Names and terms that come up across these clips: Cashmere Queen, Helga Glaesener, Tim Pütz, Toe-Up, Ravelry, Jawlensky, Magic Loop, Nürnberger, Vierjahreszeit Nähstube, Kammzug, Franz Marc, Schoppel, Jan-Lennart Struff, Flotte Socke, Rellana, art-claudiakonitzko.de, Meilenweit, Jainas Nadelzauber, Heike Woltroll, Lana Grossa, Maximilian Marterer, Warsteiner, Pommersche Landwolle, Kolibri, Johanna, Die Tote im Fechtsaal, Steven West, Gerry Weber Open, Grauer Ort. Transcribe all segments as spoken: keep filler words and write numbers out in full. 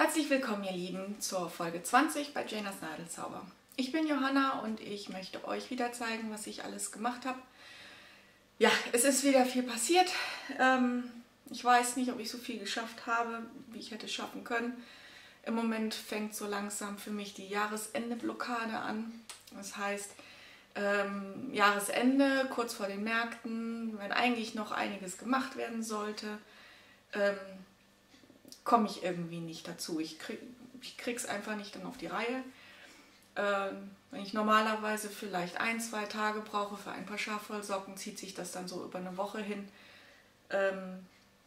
Herzlich willkommen, ihr Lieben, zur Folge zwanzig bei Jainas Nadelzauber. Ich bin Johanna und ich möchte euch wieder zeigen, was ich alles gemacht habe. Ja, es ist wieder viel passiert. Ähm, ich weiß nicht, ob ich so viel geschafft habe, wie ich hätte schaffen können. Im Moment fängt so langsam für mich die Jahresende-Blockade an. Das heißt, ähm, Jahresende, kurz vor den Märkten, wenn eigentlich noch einiges gemacht werden sollte, ähm, komme ich irgendwie nicht dazu. Ich, krieg, ich krieg's einfach nicht dann auf die Reihe. Ähm, wenn ich normalerweise vielleicht ein, zwei Tage brauche für ein paar Schafwollsocken, zieht sich das dann so über eine Woche hin. Ähm,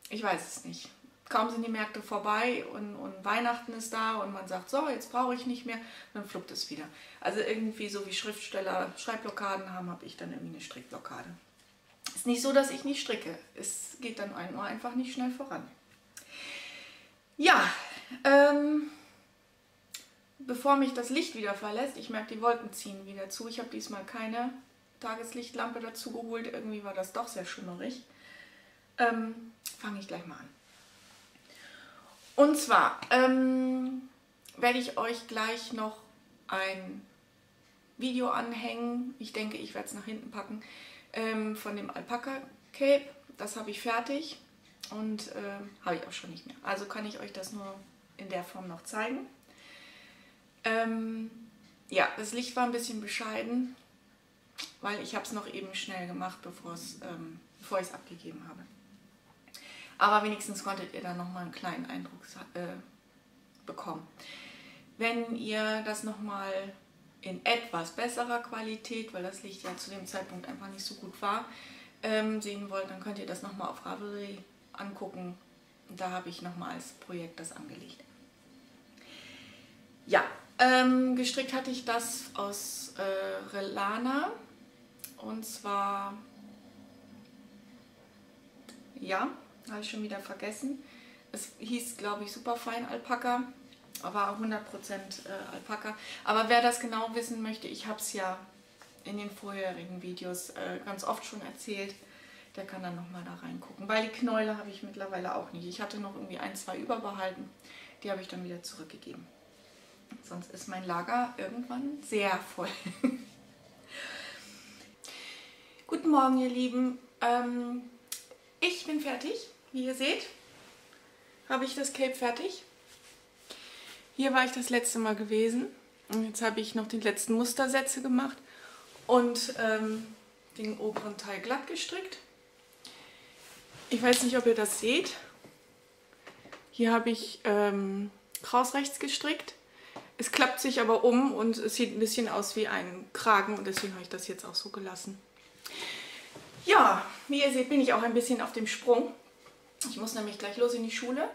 ich weiß es nicht. Kaum sind die Märkte vorbei und, und Weihnachten ist da und man sagt, so, jetzt brauche ich nicht mehr, dann fluppt es wieder. Also irgendwie so wie Schriftsteller Schreibblockaden haben, habe ich dann irgendwie eine Strickblockade. Ist nicht so, dass ich nicht stricke. Es geht dann nur einfach nicht schnell voran. Ja, ähm, bevor mich das Licht wieder verlässt, ich merke, die Wolken ziehen wieder zu. Ich habe diesmal keine Tageslichtlampe dazu geholt, irgendwie war das doch sehr schimmerig. Ähm, fange ich gleich mal an. Und zwar ähm, werde ich euch gleich noch ein Video anhängen. Ich denke, ich werde es nach hinten packen. Ähm, von dem Alpaka-Cape. Das habe ich fertig und äh, habe ich auch schon nicht mehr. Also kann ich euch das nur in der Form noch zeigen. Ähm, ja, das Licht war ein bisschen bescheiden, weil ich habe es noch eben schnell gemacht, bevor ähm, bevor ich es abgegeben habe. Aber wenigstens konntet ihr da nochmal einen kleinen Eindruck äh, bekommen. Wenn ihr das nochmal in etwas besserer Qualität, weil das Licht ja zu dem Zeitpunkt einfach nicht so gut war, ähm, sehen wollt, dann könnt ihr das nochmal auf Ravelry angucken. Da habe ich nochmal als Projekt das angelegt. Ja, ähm, gestrickt hatte ich das aus äh, Rellana. Und zwar... Ja... Habe ich schon wieder vergessen. Es hieß, glaube ich, Superfein Alpaka, aber hundert Prozent Alpaka. Aber wer das genau wissen möchte, ich habe es ja in den vorherigen Videos ganz oft schon erzählt, der kann dann nochmal da reingucken. Weil die Knäule habe ich mittlerweile auch nicht. Ich hatte noch irgendwie ein, zwei überbehalten, die habe ich dann wieder zurückgegeben. Sonst ist mein Lager irgendwann sehr voll. Guten Morgen, ihr Lieben. Ähm, Ich bin fertig. Wie ihr seht, habe ich das Cape fertig. Hier war ich das letzte Mal gewesen. Und jetzt habe ich noch die letzten Mustersätze gemacht und ähm, den oberen Teil glatt gestrickt. Ich weiß nicht, ob ihr das seht. Hier habe ich ähm, kraus rechts gestrickt. Es klappt sich aber um und es sieht ein bisschen aus wie ein Kragen und deswegen habe ich das jetzt auch so gelassen. Ja, wie ihr seht, bin ich auch ein bisschen auf dem Sprung. Ich muss nämlich gleich los in die Schule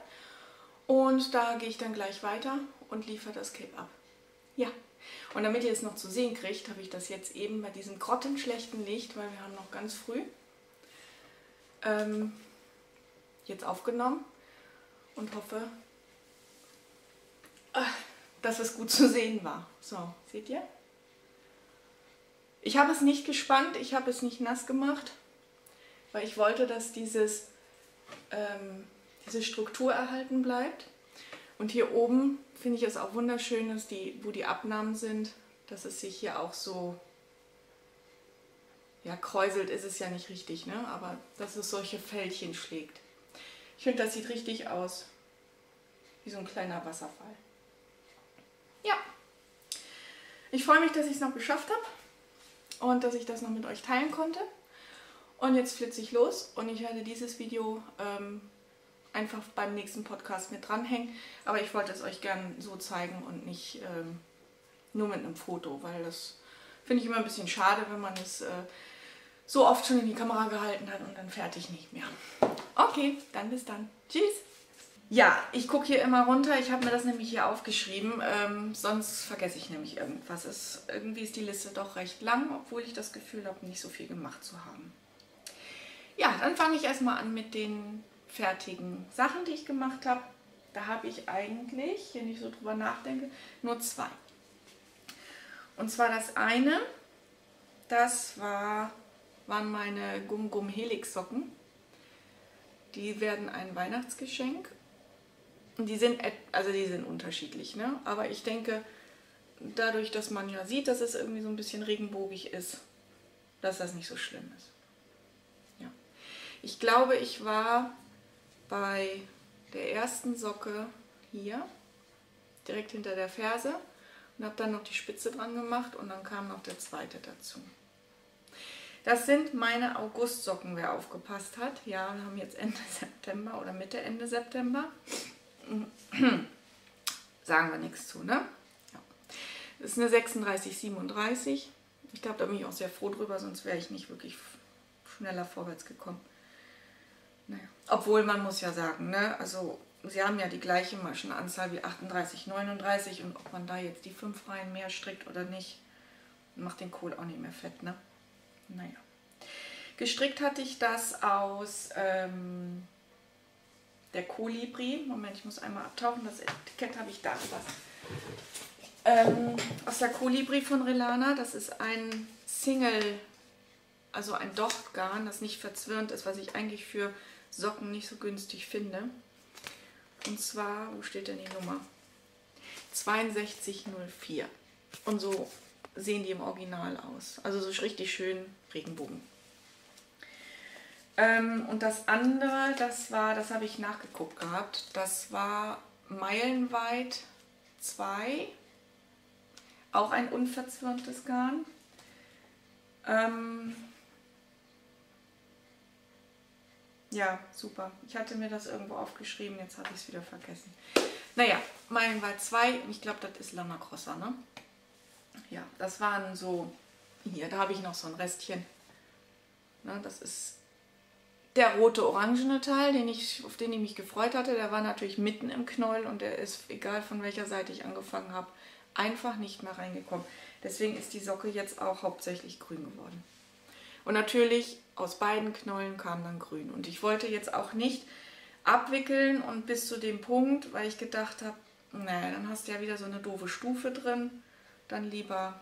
und da gehe ich dann gleich weiter und liefere das Cape ab. Ja, und damit ihr es noch zu sehen kriegt, habe ich das jetzt eben bei diesem grottenschlechten Licht, weil wir haben noch ganz früh, ähm, jetzt aufgenommen und hoffe, dass es gut zu sehen war. So, seht ihr? Ich habe es nicht gespannt, ich habe es nicht nass gemacht, weil ich wollte, dass dieses, ähm, diese Struktur erhalten bleibt. Und hier oben finde ich es auch wunderschön, dass die, wo die Abnahmen sind, dass es sich hier auch so, ja, kräuselt ist es ja nicht richtig, ne? Aber dass es solche Fältchen schlägt. Ich finde, das sieht richtig aus, wie so ein kleiner Wasserfall. Ja, ich freue mich, dass ich es noch geschafft habe. Und dass ich das noch mit euch teilen konnte. Und jetzt flitze ich los und ich werde dieses Video ähm, einfach beim nächsten Podcast mit dranhängen. Aber ich wollte es euch gerne so zeigen und nicht ähm, nur mit einem Foto, weil das finde ich immer ein bisschen schade, wenn man es äh, so oft schon in die Kamera gehalten hat und dann fertig nicht mehr. Okay, dann bis dann. Tschüss! Ja, ich gucke hier immer runter. Ich habe mir das nämlich hier aufgeschrieben, ähm, sonst vergesse ich nämlich irgendwas. Es, irgendwie ist die Liste doch recht lang, obwohl ich das Gefühl habe, nicht so viel gemacht zu haben. Ja, dann fange ich erstmal an mit den fertigen Sachen, die ich gemacht habe. Da habe ich eigentlich, wenn ich so drüber nachdenke, nur zwei. Und zwar das eine, das war, waren meine Gum-Gum-Helix-Socken. Die werden ein Weihnachtsgeschenk. Die sind, also die sind unterschiedlich, ne? Aber ich denke, dadurch, dass man ja sieht, dass es irgendwie so ein bisschen regenbogig ist, dass das nicht so schlimm ist. Ja. Ich glaube, ich war bei der ersten Socke hier, direkt hinter der Ferse, und habe dann noch die Spitze dran gemacht und dann kam noch der zweite dazu. Das sind meine Augustsocken, wer aufgepasst hat. Ja, wir haben jetzt Ende September oder Mitte, Ende September. Sagen wir nichts zu, ne? Ja. Das ist eine sechsunddreißig, siebenunddreißig. Ich glaube, da bin ich auch sehr froh drüber, sonst wäre ich nicht wirklich schneller vorwärts gekommen. Naja. Obwohl, man muss ja sagen, ne? Also, sie haben ja die gleiche Maschenanzahl wie achtunddreißig, neununddreißig. Und ob man da jetzt die fünf Reihen mehr strickt oder nicht, macht den Kohl auch nicht mehr fett, ne? Naja. Gestrickt hatte ich das aus ähm, der Kolibri. Moment, ich muss einmal abtauchen, das Etikett habe ich da gelassen. Ähm, aus der Kolibri von Rellana. Das ist ein Single, also ein Dochtgarn, das nicht verzwirnt ist, was ich eigentlich für Socken nicht so günstig finde. Und zwar, wo steht denn die Nummer? sechs zwei null vier. Und so sehen die im Original aus. Also so richtig schön Regenbogen. Ähm, und das andere, das war, das habe ich nachgeguckt gehabt, das war Meilenweit zwei. Auch ein unverzwirntes Garn. Ähm ja, super. Ich hatte mir das irgendwo aufgeschrieben, jetzt habe ich es wieder vergessen. Naja, Meilenweit zwei, ich glaube, das ist Lana Grossa, ne? Ja, das waren so, hier, da habe ich noch so ein Restchen. Na, das ist der rote orangene Teil, den ich, auf den ich mich gefreut hatte. Der war natürlich mitten im Knäuel und der ist, egal von welcher Seite ich angefangen habe, einfach nicht mehr reingekommen. Deswegen ist die Socke jetzt auch hauptsächlich grün geworden. Und natürlich, aus beiden Knäueln kam dann grün. Und ich wollte jetzt auch nicht abwickeln und bis zu dem Punkt, weil ich gedacht habe, naja, dann hast du ja wieder so eine doofe Stufe drin. Dann lieber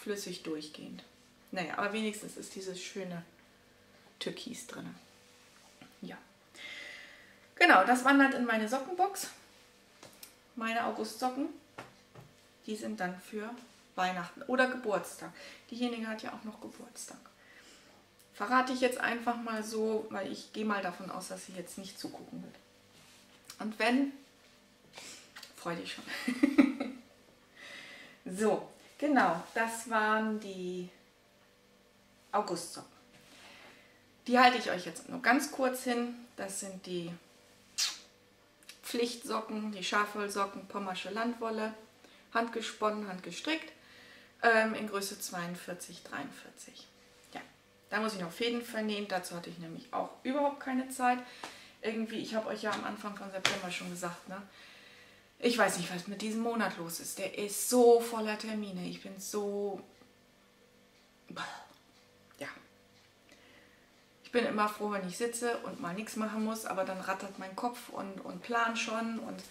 flüssig durchgehend. Naja, aber wenigstens ist dieses schöne Türkis drin. Ja. Genau, das wandert in meine Sockenbox. Meine Augustsocken. Die sind dann für Weihnachten oder Geburtstag. Diejenige hat ja auch noch Geburtstag. Verrate ich jetzt einfach mal so, weil ich gehe mal davon aus, dass sie jetzt nicht zugucken wird. Und wenn, freue dich schon. So, genau, das waren die Augustsocken. Die halte ich euch jetzt nur ganz kurz hin. Das sind die Pflichtsocken, die Schafwollsocken, Pommersche Landwolle, handgesponnen, handgestrickt, ähm, in Größe zweiundvierzig, dreiundvierzig. Ja, da muss ich noch Fäden vernähen, dazu hatte ich nämlich auch überhaupt keine Zeit. Irgendwie, ich habe euch ja am Anfang von September schon gesagt, ne? Ich weiß nicht, was mit diesem Monat los ist. Der ist so voller Termine. Ich bin so... Ja. Ich bin immer froh, wenn ich sitze und mal nichts machen muss, aber dann rattert mein Kopf und, und plan schon. Und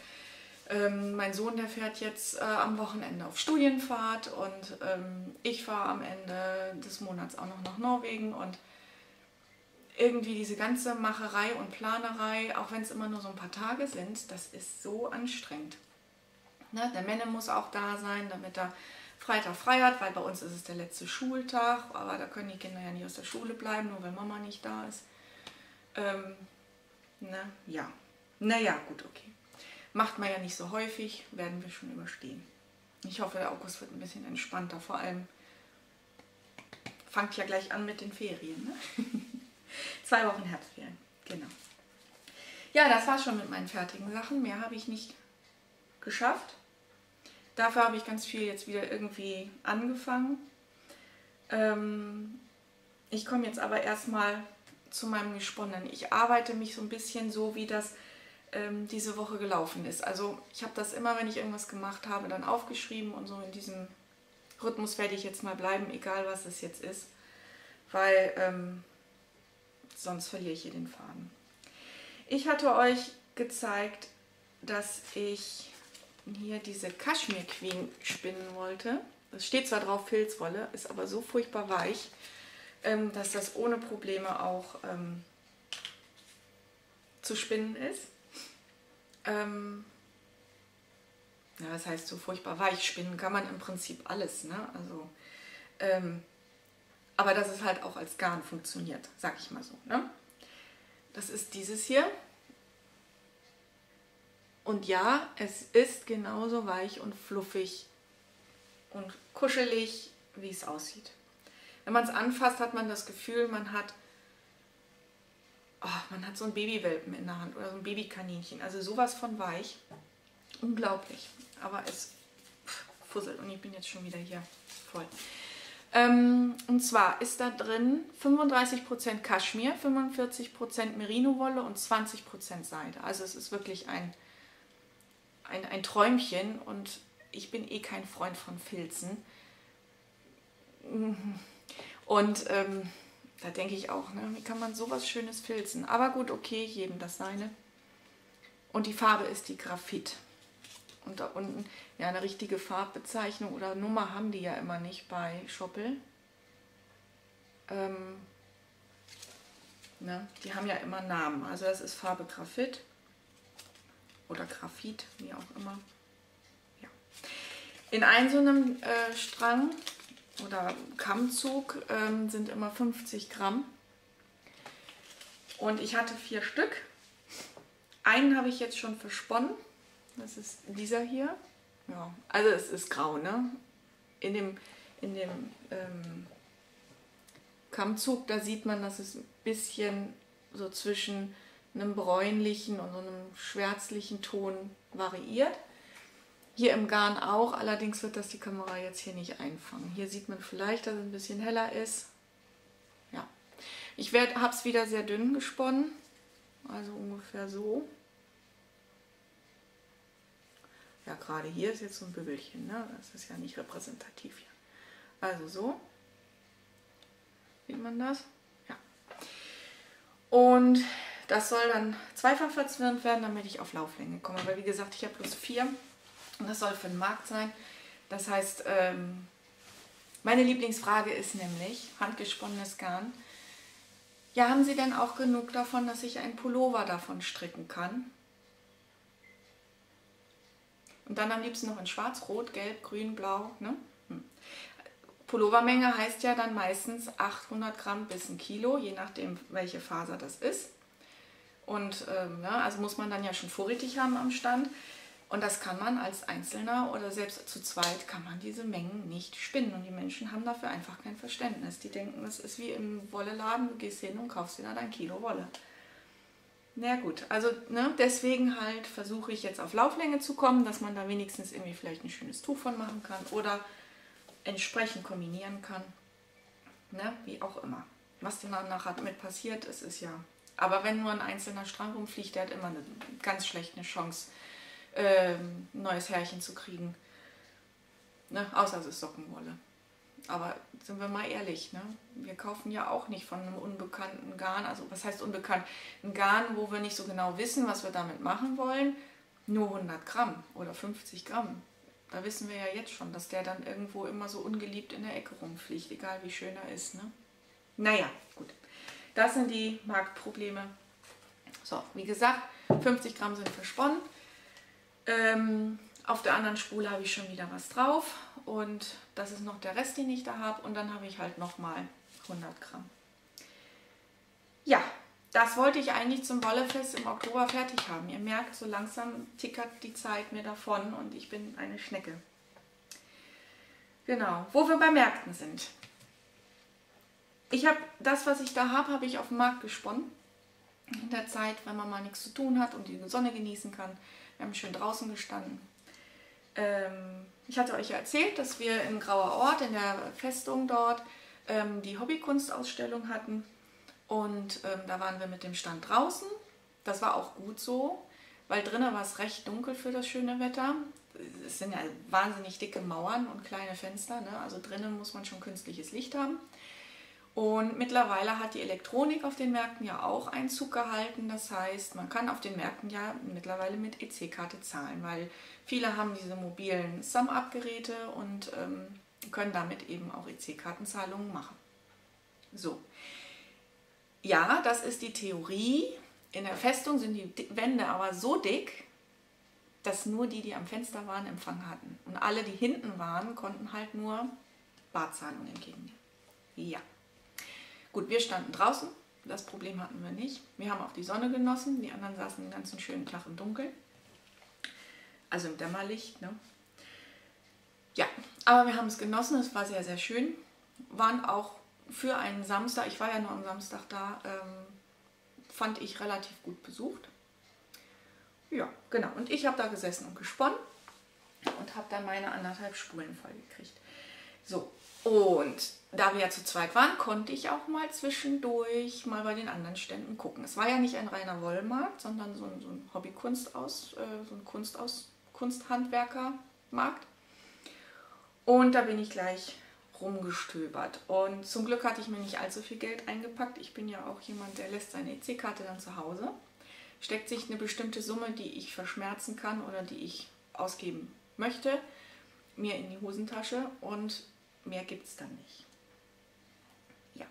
ähm, mein Sohn, der fährt jetzt äh, am Wochenende auf Studienfahrt und ähm, ich fahre am Ende des Monats auch noch nach Norwegen. Und irgendwie diese ganze Macherei und Planerei, auch wenn es immer nur so ein paar Tage sind, das ist so anstrengend. Ne? Der Männer muss auch da sein, damit er Freitag frei hat, weil bei uns ist es der letzte Schultag, aber da können die Kinder ja nicht aus der Schule bleiben, nur weil Mama nicht da ist. Ähm, ne? Ja, naja, gut, okay. Macht man ja nicht so häufig, werden wir schon überstehen. Ich hoffe, der August wird ein bisschen entspannter, vor allem fangt ja gleich an mit den Ferien, ne? Zwei Wochen Herbstferien, genau. Ja, das war's schon mit meinen fertigen Sachen. Mehr habe ich nicht geschafft. Dafür habe ich ganz viel jetzt wieder irgendwie angefangen. Ähm, ich komme jetzt aber erstmal zu meinem Gesponnenen. Ich arbeite mich so ein bisschen so, wie das ähm, diese Woche gelaufen ist. Also ich habe das immer, wenn ich irgendwas gemacht habe, dann aufgeschrieben und so in diesem Rhythmus werde ich jetzt mal bleiben, egal was es jetzt ist. Weil... Ähm, sonst verliere ich hier den Faden. Ich hatte euch gezeigt, dass ich hier diese Cashmere Queen spinnen wollte. Es steht zwar drauf Filzwolle, ist aber so furchtbar weich, dass das ohne Probleme auch zu spinnen ist. ähm, ja, was heißt so furchtbar weich spinnen, kann man im Prinzip alles, ne? Also, ähm, aber dass es halt auch als Garn funktioniert, sag ich mal so, ne? Das ist dieses hier. Und ja, es ist genauso weich und fluffig und kuschelig, wie es aussieht. Wenn man es anfasst, hat man das Gefühl, man hat, oh, man hat so einen Babywelpen in der Hand oder so ein Babykaninchen. Also sowas von weich. Unglaublich. Aber es fusselt und ich bin jetzt schon wieder hier voll. Ähm, und zwar ist da drin fünfunddreißig Prozent Kaschmir, fünfundvierzig Prozent Merino-Wolle und zwanzig Prozent Seide. Also es ist wirklich ein, ein, ein Träumchen und ich bin eh kein Freund von Filzen. Und ähm, da denke ich auch, ne, wie kann man sowas Schönes filzen? Aber gut, okay, jedem das seine. Und die Farbe ist die Graphit. Und da unten, ja, eine richtige Farbbezeichnung oder Nummer haben die ja immer nicht bei Schoppel. Ähm, ne, die haben ja immer Namen. Also das ist Farbe Graphit oder Graphit, wie auch immer. Ja. In einem so einem äh, Strang oder Kammzug ähm, sind immer fünfzig Gramm. Und ich hatte vier Stück. Einen habe ich jetzt schon versponnen. Das ist dieser hier. Ja, also es ist grau, ne? In dem, in dem ähm, Kammzug, da sieht man, dass es ein bisschen so zwischen einem bräunlichen und so einem schwärzlichen Ton variiert. Hier im Garn auch, allerdings wird das die Kamera jetzt hier nicht einfangen. Hier sieht man vielleicht, dass es ein bisschen heller ist. Ja, ich habe es wieder sehr dünn gesponnen, also ungefähr so. Ja, gerade hier ist jetzt so ein Bügelchen, ne? Das ist ja nicht repräsentativ hier. Also so. Sieht man das? Ja. Und das soll dann zweifach verzwirnt werden, damit ich auf Lauflänge komme. Weil wie gesagt, ich habe plus vier und das soll für den Markt sein. Das heißt, ähm, meine Lieblingsfrage ist nämlich, handgesponnenes Garn. Ja, haben Sie denn auch genug davon, dass ich einen Pullover davon stricken kann? Und dann am liebsten noch in schwarz, rot, gelb, grün, blau. Ne? Hm. Pullovermenge heißt ja dann meistens achthundert Gramm bis ein Kilo, je nachdem welche Faser das ist. Und ähm, ja, also muss man dann ja schon vorrätig haben am Stand. Und das kann man als Einzelner oder selbst zu zweit kann man diese Mengen nicht spinnen. Und die Menschen haben dafür einfach kein Verständnis. Die denken, das ist wie im Wolleladen, du gehst hin und kaufst dir dann ein Kilo Wolle. Na gut, also ne, deswegen halt versuche ich jetzt auf Lauflänge zu kommen, dass man da wenigstens irgendwie vielleicht ein schönes Tuch von machen kann oder entsprechend kombinieren kann, ne, wie auch immer. Was danach hat mit passiert ist, ist ja, aber wenn nur ein einzelner Strang rumfliegt, der hat immer eine ganz schlechte Chance, äh, ein neues Härchen zu kriegen, ne, außer es ist Sockenwolle. Aber sind wir mal ehrlich, ne? Wir kaufen ja auch nicht von einem unbekannten Garn, also was heißt unbekannt? Ein Garn, wo wir nicht so genau wissen, was wir damit machen wollen, nur hundert Gramm oder fünfzig Gramm. Da wissen wir ja jetzt schon, dass der dann irgendwo immer so ungeliebt in der Ecke rumfliegt, egal wie schön er ist. Ne? Naja, gut. Das sind die Marktprobleme. So, wie gesagt, fünfzig Gramm sind versponnen. Ähm, Auf der anderen Spule habe ich schon wieder was drauf und das ist noch der Rest, den ich da habe und dann habe ich halt nochmal hundert Gramm. Ja, das wollte ich eigentlich zum Wollefest im Oktober fertig haben. Ihr merkt, so langsam tickert die Zeit mir davon und ich bin eine Schnecke. Genau, wo wir bei Märkten sind. Ich habe das, was ich da habe, habe ich auf dem Markt gesponnen. In der Zeit, wenn man mal nichts zu tun hat und die Sonne genießen kann. Wir haben schön draußen gestanden. Ich hatte euch ja erzählt, dass wir in Grauer Ort, in der Festung dort, die Hobbykunstausstellung hatten und da waren wir mit dem Stand draußen. Das war auch gut so, weil drinnen war es recht dunkel für das schöne Wetter. Es sind ja wahnsinnig dicke Mauern und kleine Fenster, ne? Also drinnen muss man schon künstliches Licht haben. Und mittlerweile hat die Elektronik auf den Märkten ja auch Einzug gehalten. Das heißt, man kann auf den Märkten ja mittlerweile mit E C-Karte zahlen, weil viele haben diese mobilen Sum-Up-Geräte und ähm, können damit eben auch E C-Kartenzahlungen machen. So, ja, das ist die Theorie. In der Festung sind die Wände aber so dick, dass nur die, die am Fenster waren, Empfang hatten. Und alle, die hinten waren, konnten halt nur Barzahlungen entgegennehmen. Ja. Gut, wir standen draußen. Das Problem hatten wir nicht. Wir haben auch die Sonne genossen. Die anderen saßen den ganzen schönen Tag im Dunkeln. Also im Dämmerlicht, ne? Ja, aber wir haben es genossen. Es war sehr, sehr schön. Waren auch für einen Samstag, ich war ja nur am Samstag da, ähm, fand ich relativ gut besucht. Ja, genau. Und ich habe da gesessen und gesponnen und habe dann meine anderthalb Spulen voll gekriegt. So, und da wir ja zu zweit waren, konnte ich auch mal zwischendurch mal bei den anderen Ständen gucken. Es war ja nicht ein reiner Wollmarkt, sondern so ein, so ein Hobbykunstaus, äh, so ein Kunstaus, Kunsthandwerkermarkt. Und da bin ich gleich rumgestöbert. Und zum Glück hatte ich mir nicht allzu viel Geld eingepackt. Ich bin ja auch jemand, der lässt seine E C-Karte dann zu Hause, steckt sich eine bestimmte Summe, die ich verschmerzen kann oder die ich ausgeben möchte, mir in die Hosentasche und mehr gibt es dann nicht. Ja.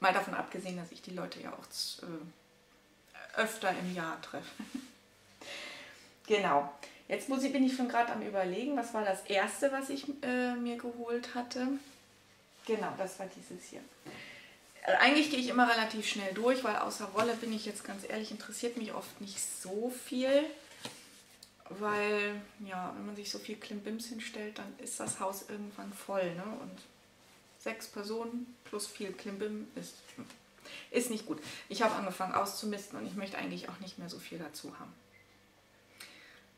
Mal davon abgesehen, dass ich die Leute ja auch äh, öfter im Jahr treffe. Genau. Jetzt muss ich, bin ich schon gerade am Überlegen, was war das Erste, was ich äh, mir geholt hatte. Genau, das war dieses hier. Eigentlich gehe ich immer relativ schnell durch, weil außer Wolle, bin ich jetzt ganz ehrlich, interessiert mich oft nicht so viel. Weil, ja, wenn man sich so viel Klimbims hinstellt, dann ist das Haus irgendwann voll, ne? Und sechs Personen plus viel Klimbim ist, ist nicht gut. Ich habe angefangen auszumisten und ich möchte eigentlich auch nicht mehr so viel dazu haben.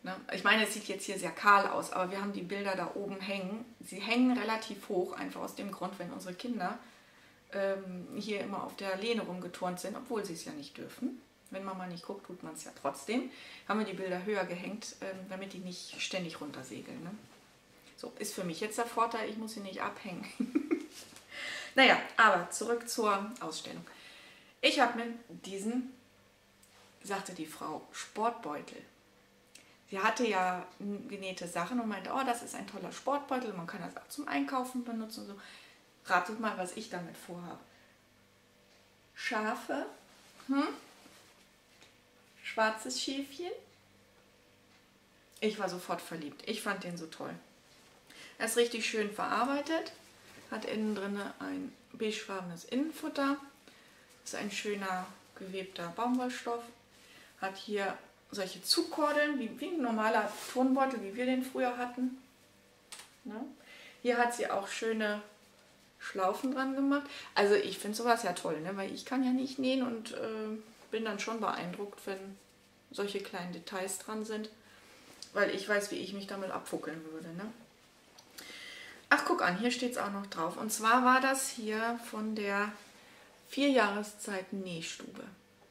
Ne? Ich meine, es sieht jetzt hier sehr kahl aus, aber wir haben die Bilder da oben hängen. Sie hängen relativ hoch, einfach aus dem Grund, wenn unsere Kinder hier immer auf der Lehne rumgeturnt sind, obwohl sie es ja nicht dürfen. Wenn man mal nicht guckt, tut man es ja trotzdem. Haben wir die Bilder höher gehängt, damit die nicht ständig runtersegeln. Ne? So, ist für mich jetzt der Vorteil, ich muss sie nicht abhängen. Naja, aber zurück zur Ausstellung. Ich habe mir diesen, sagte die Frau, Sportbeutel. Sie hatte ja genähte Sachen und meinte, oh, das ist ein toller Sportbeutel, man kann das auch zum Einkaufen benutzen und so. Ratet mal, was ich damit vorhabe. Schafe, hm? Schwarzes Schäfchen. Ich war sofort verliebt. Ich fand den so toll. Er ist richtig schön verarbeitet. Hat innen drin ein beigefarbenes Innenfutter. Ist ein schöner gewebter Baumwollstoff. Hat hier solche Zugkordeln, wie, wie ein normaler Turnbeutel, wie wir den früher hatten. Ne? Hier hat sie auch schöne Schlaufen dran gemacht. Also ich finde sowas ja toll, ne? Weil ich kann ja nicht nähen und äh, bin dann schon beeindruckt, wenn solche kleinen Details dran sind, weil ich weiß, wie ich mich damit abfuckeln würde. Ne? Ach, guck an, hier steht es auch noch drauf. Und zwar war das hier von der Vierjahreszeit Nähstube.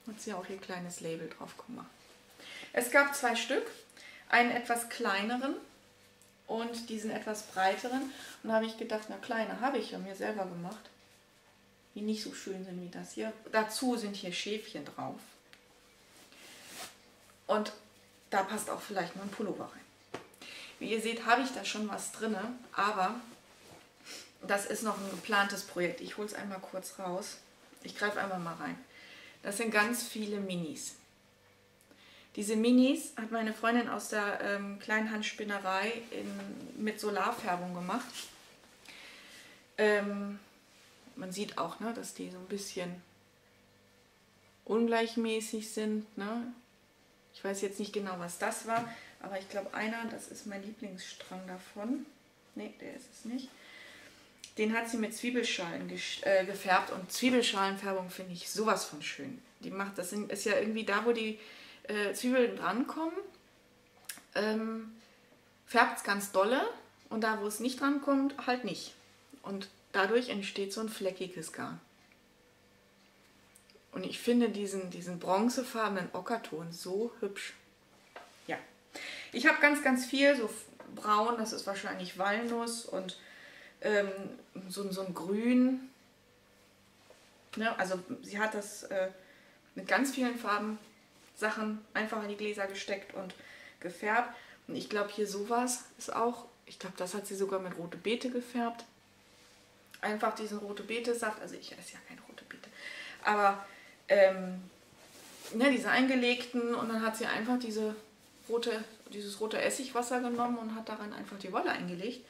Hat sie auch hier ein kleines Label drauf gemacht. Es gab zwei Stück, einen etwas kleineren und diesen etwas breiteren. Und da habe ich gedacht, na, kleine habe ich ja mir selber gemacht, die nicht so schön sind wie das hier. Dazu sind hier Schäfchen drauf. Und da passt auch vielleicht mal ein Pullover rein. Wie ihr seht, habe ich da schon was drin, aber das ist noch ein geplantes Projekt. Ich hole es einmal kurz raus. Ich greife einmal mal rein. Das sind ganz viele Minis. Diese Minis hat meine Freundin aus der ähm, Kleinhandspinnerei in, mit Solarfärbung gemacht. Ähm, Man sieht auch, ne, dass die so ein bisschen ungleichmäßig sind. Ne? Ich weiß jetzt nicht genau, was das war, aber ich glaube, einer, das ist mein Lieblingsstrang davon. Ne, der ist es nicht. Den hat sie mit Zwiebelschalen äh, gefärbt und Zwiebelschalenfärbung finde ich sowas von schön. Die macht, das ist ja irgendwie da, wo die äh, Zwiebeln drankommen, ähm, färbt es ganz dolle und da, wo es nicht drankommt, halt nicht. Und dadurch entsteht so ein fleckiges Garn. Und ich finde diesen, diesen bronzefarbenen Ockerton so hübsch. Ja. Ich habe ganz, ganz viel, so braun, das ist wahrscheinlich Walnuss und ähm, so, so ein Grün. Ne? Also sie hat das äh, mit ganz vielen Farben, Sachen einfach in die Gläser gesteckt und gefärbt. Und ich glaube, hier sowas ist auch, ich glaube, das hat sie sogar mit rote Beete gefärbt. Einfach diesen Rote-Bete-Saft, also ich esse ja keine Rote-Bete, aber ähm, ne, diese eingelegten und dann hat sie einfach diese rote dieses rote Essigwasser genommen und hat daran einfach die Wolle eingelegt.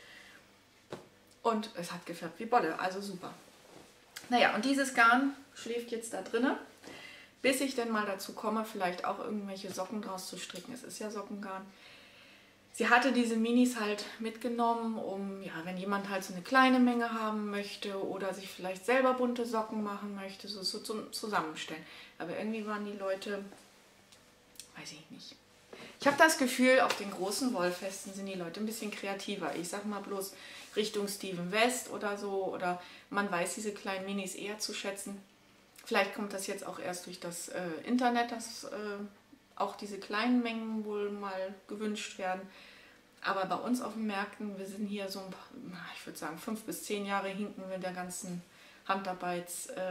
Und es hat gefärbt wie Wolle, also super. Naja, und dieses Garn schläft jetzt da drinnen, bis ich denn mal dazu komme, vielleicht auch irgendwelche Socken draus zu stricken. Es ist ja Sockengarn. Sie hatte diese Minis halt mitgenommen, um, ja, wenn jemand halt so eine kleine Menge haben möchte oder sich vielleicht selber bunte Socken machen möchte, so, so zum Zusammenstellen. Aber irgendwie waren die Leute, weiß ich nicht. Ich habe das Gefühl, auf den großen Wollfesten sind die Leute ein bisschen kreativer. Ich sag mal bloß Richtung Steven West oder so. Oder man weiß diese kleinen Minis eher zu schätzen. Vielleicht kommt das jetzt auch erst durch das äh, Internet, dass äh, auch diese kleinen Mengen wohl mal gewünscht werden. Aber bei uns auf den Märkten, wir sind hier so ein paar, ich würde sagen, fünf bis zehn Jahre hinken wir der ganzen Handarbeitskultur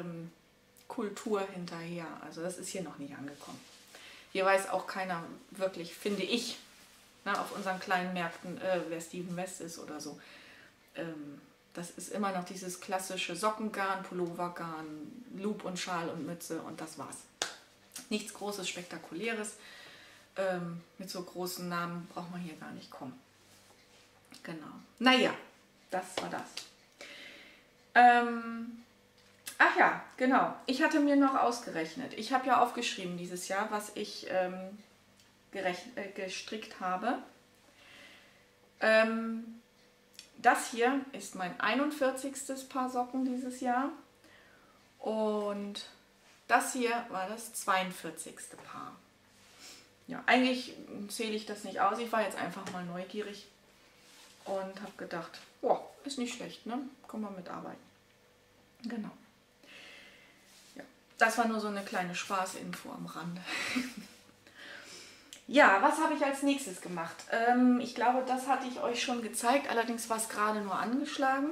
ähm, hinterher. Also das ist hier noch nicht angekommen. Hier weiß auch keiner wirklich, finde ich, ne, auf unseren kleinen Märkten, äh, wer Steven West ist oder so. Ähm, das ist immer noch dieses klassische Sockengarn, Pullovergarn, Loop und Schal und Mütze und das war's. Nichts Großes, Spektakuläres. Ähm, mit so großen Namen braucht man hier gar nicht kommen. Genau. Naja, das war das. Ähm... Ach ja, genau. Ich hatte mir noch ausgerechnet. Ich habe ja aufgeschrieben dieses Jahr, was ich ähm, äh, gestrickt habe. Ähm, das hier ist mein einundvierzigste Paar Socken dieses Jahr. Und das hier war das zweiundvierzigste Paar. Ja, eigentlich zähle ich das nicht aus. Ich war jetzt einfach mal neugierig und habe gedacht, boah, ist nicht schlecht, ne? Können wir mitarbeiten. Genau. Das war nur so eine kleine Spaßinfo am Rande. Ja, was habe ich als nächstes gemacht? Ähm, ich glaube, das hatte ich euch schon gezeigt. Allerdings war es gerade nur angeschlagen.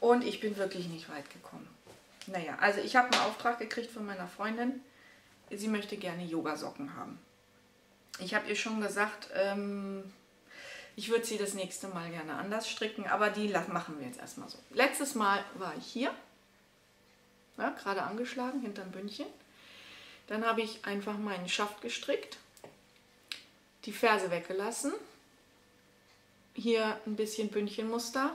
Und ich bin wirklich nicht weit gekommen. Naja, also ich habe einen Auftrag gekriegt von meiner Freundin. Sie möchte gerne Yogasocken haben. Ich habe ihr schon gesagt, ähm, ich würde sie das nächste Mal gerne anders stricken. Aber die machen wir jetzt erstmal so. Letztes Mal war ich hier. Ja, gerade angeschlagen, hinterm Bündchen. Dann habe ich einfach meinen Schaft gestrickt, die Ferse weggelassen, hier ein bisschen Bündchenmuster,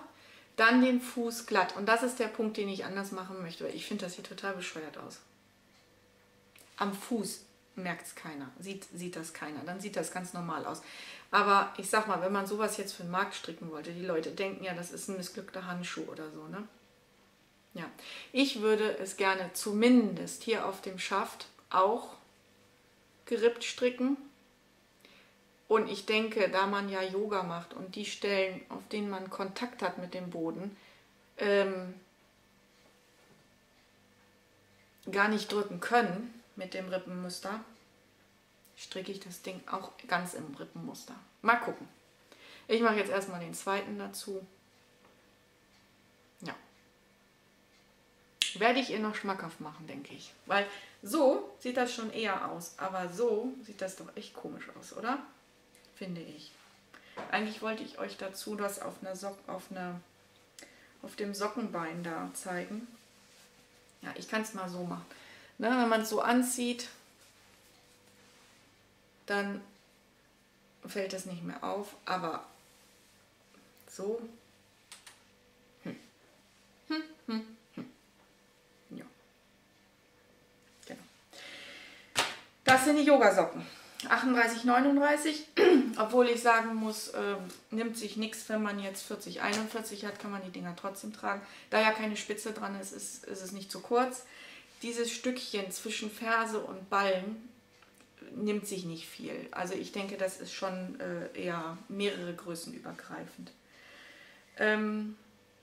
dann den Fuß glatt. Und das ist der Punkt, den ich anders machen möchte, weil ich finde das hier total bescheuert aus. Am Fuß merkt es keiner, sieht, sieht das keiner, dann sieht das ganz normal aus. Aber ich sag mal, wenn man sowas jetzt für den Markt stricken wollte, die Leute denken ja, das ist ein missglückter Handschuh oder so, ne? Ja, ich würde es gerne zumindest hier auf dem Schaft auch gerippt stricken. Und ich denke, da man ja Yoga macht und die Stellen, auf denen man Kontakt hat mit dem Boden, ähm, gar nicht drücken können mit dem Rippenmuster, stricke ich das Ding auch ganz im Rippenmuster. Mal gucken. Ich mache jetzt erstmal den zweiten dazu. Ja. Werde ich ihr noch schmackhaft machen, denke ich. Weil so sieht das schon eher aus. Aber so sieht das doch echt komisch aus, oder? Finde ich. Eigentlich wollte ich euch dazu das auf, einer Sock, auf, einer, auf dem Sockenbein da zeigen. Ja, ich kann es mal so machen. Ne, wenn man es so anzieht, dann fällt es nicht mehr auf. Aber so. Hm. Hm, hm. Das sind die Yogasocken. achtunddreißig neununddreißig, obwohl ich sagen muss, äh, nimmt sich nichts, wenn man jetzt vierzig einundvierzig hat, kann man die Dinger trotzdem tragen. Da ja keine Spitze dran ist, ist, ist es nicht zu kurz. Dieses Stückchen zwischen Ferse und Ballen nimmt sich nicht viel. Also ich denke, das ist schon äh, eher mehrere Größen übergreifend. Ähm,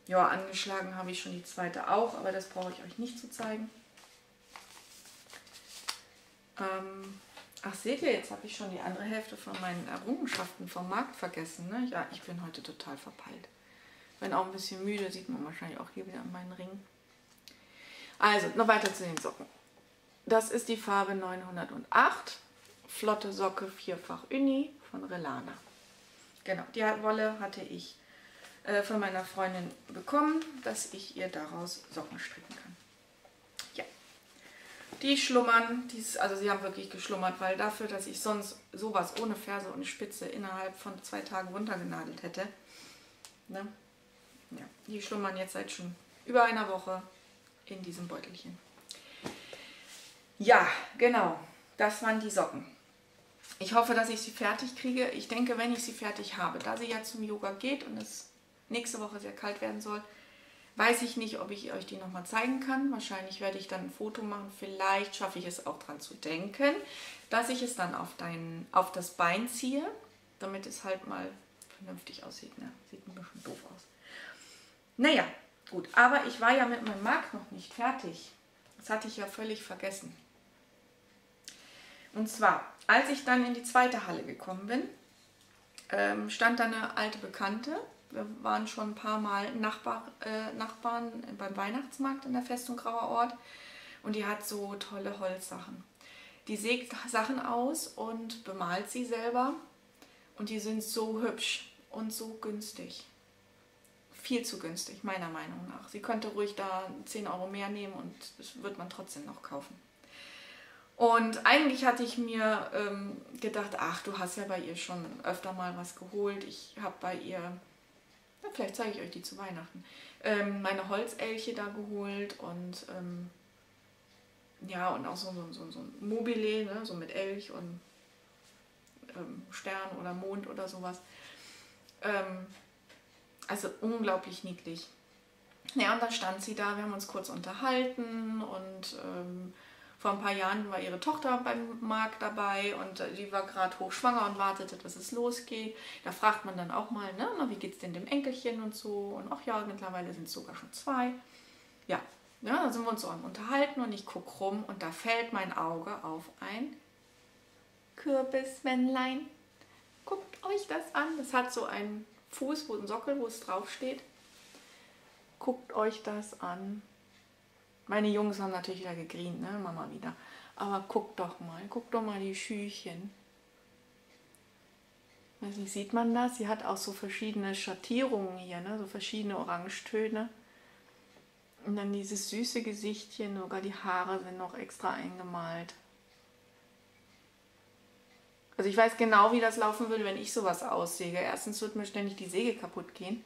ja, angeschlagen habe ich schon die zweite auch, aber das brauche ich euch nicht zu zeigen. Ähm, ach, seht ihr, jetzt habe ich schon die andere Hälfte von meinen Errungenschaften vom Markt vergessen. Ne? Ja, ich bin heute total verpeilt. Bin auch ein bisschen müde, sieht man wahrscheinlich auch hier wieder an meinen Ringen. Also, noch weiter zu den Socken. Das ist die Farbe neunhundertacht, Flotte Socke Vierfach Uni von Rellana. Genau, die Wolle hatte ich äh, von meiner Freundin bekommen, dass ich ihr daraus Socken stricken kann. Die schlummern, dies, also sie haben wirklich geschlummert, weil dafür, dass ich sonst sowas ohne Ferse und Spitze innerhalb von zwei Tagen runtergenadelt hätte, ne? Ja, die schlummern jetzt seit schon über einer Woche in diesem Beutelchen. Ja, genau, das waren die Socken. Ich hoffe, dass ich sie fertig kriege. Ich denke, wenn ich sie fertig habe, da sie ja zum Yoga geht und es nächste Woche sehr kalt werden soll, weiß ich nicht, ob ich euch die nochmal zeigen kann. Wahrscheinlich werde ich dann ein Foto machen. Vielleicht schaffe ich es auch dran zu denken, dass ich es dann auf, dein, auf das Bein ziehe, damit es halt mal vernünftig aussieht. Ne? Sieht ein bisschen doof aus. Naja, gut. Aber ich war ja mit meinem Marc noch nicht fertig. Das hatte ich ja völlig vergessen. Und zwar, als ich dann in die zweite Halle gekommen bin, ähm, stand da eine alte Bekannte. Wir waren schon ein paar Mal Nachbar, äh, Nachbarn beim Weihnachtsmarkt in der Festung Grauer Ort. Und die hat so tolle Holzsachen. Die sägt Sachen aus und bemalt sie selber. Und die sind so hübsch und so günstig. Viel zu günstig, meiner Meinung nach. Sie könnte ruhig da zehn Euro mehr nehmen und das wird man trotzdem noch kaufen. Und eigentlich hatte ich mir ähm, gedacht, ach, du hast ja bei ihr schon öfter mal was geholt. Ich habe bei ihr, na, vielleicht zeige ich euch die zu Weihnachten, ähm, meine Holzelche da geholt und ähm, ja, und auch so, so, so, so ein Mobile, ne, so mit Elch und ähm, Stern oder Mond oder sowas. Ähm, also unglaublich niedlich. Ja, und da stand sie da, wir haben uns kurz unterhalten und ähm, vor ein paar Jahren war ihre Tochter beim Marc dabei und die war gerade hochschwanger und wartete, dass es losgeht. Da fragt man dann auch mal, ne, wie geht's denn dem Enkelchen und so. Und ach ja, mittlerweile sind es sogar schon zwei. Ja, ja, da sind wir uns so am Unterhalten und ich gucke rum und da fällt mein Auge auf ein Kürbismännlein. Guckt euch das an. Das hat so einen Fuß, wo ein Sockel, wo es drauf steht. Guckt euch das an. Meine Jungs haben natürlich wieder gegrient, ne, Mama wieder. Aber guck doch mal, guck doch mal die Schüchen. Weiß nicht, sieht man das? Sie hat auch so verschiedene Schattierungen hier, ne, so verschiedene Orangetöne. Und dann dieses süße Gesichtchen, sogar die Haare sind noch extra eingemalt. Also ich weiß genau, wie das laufen würde, wenn ich sowas aussäge. Erstens wird mir ständig die Säge kaputt gehen.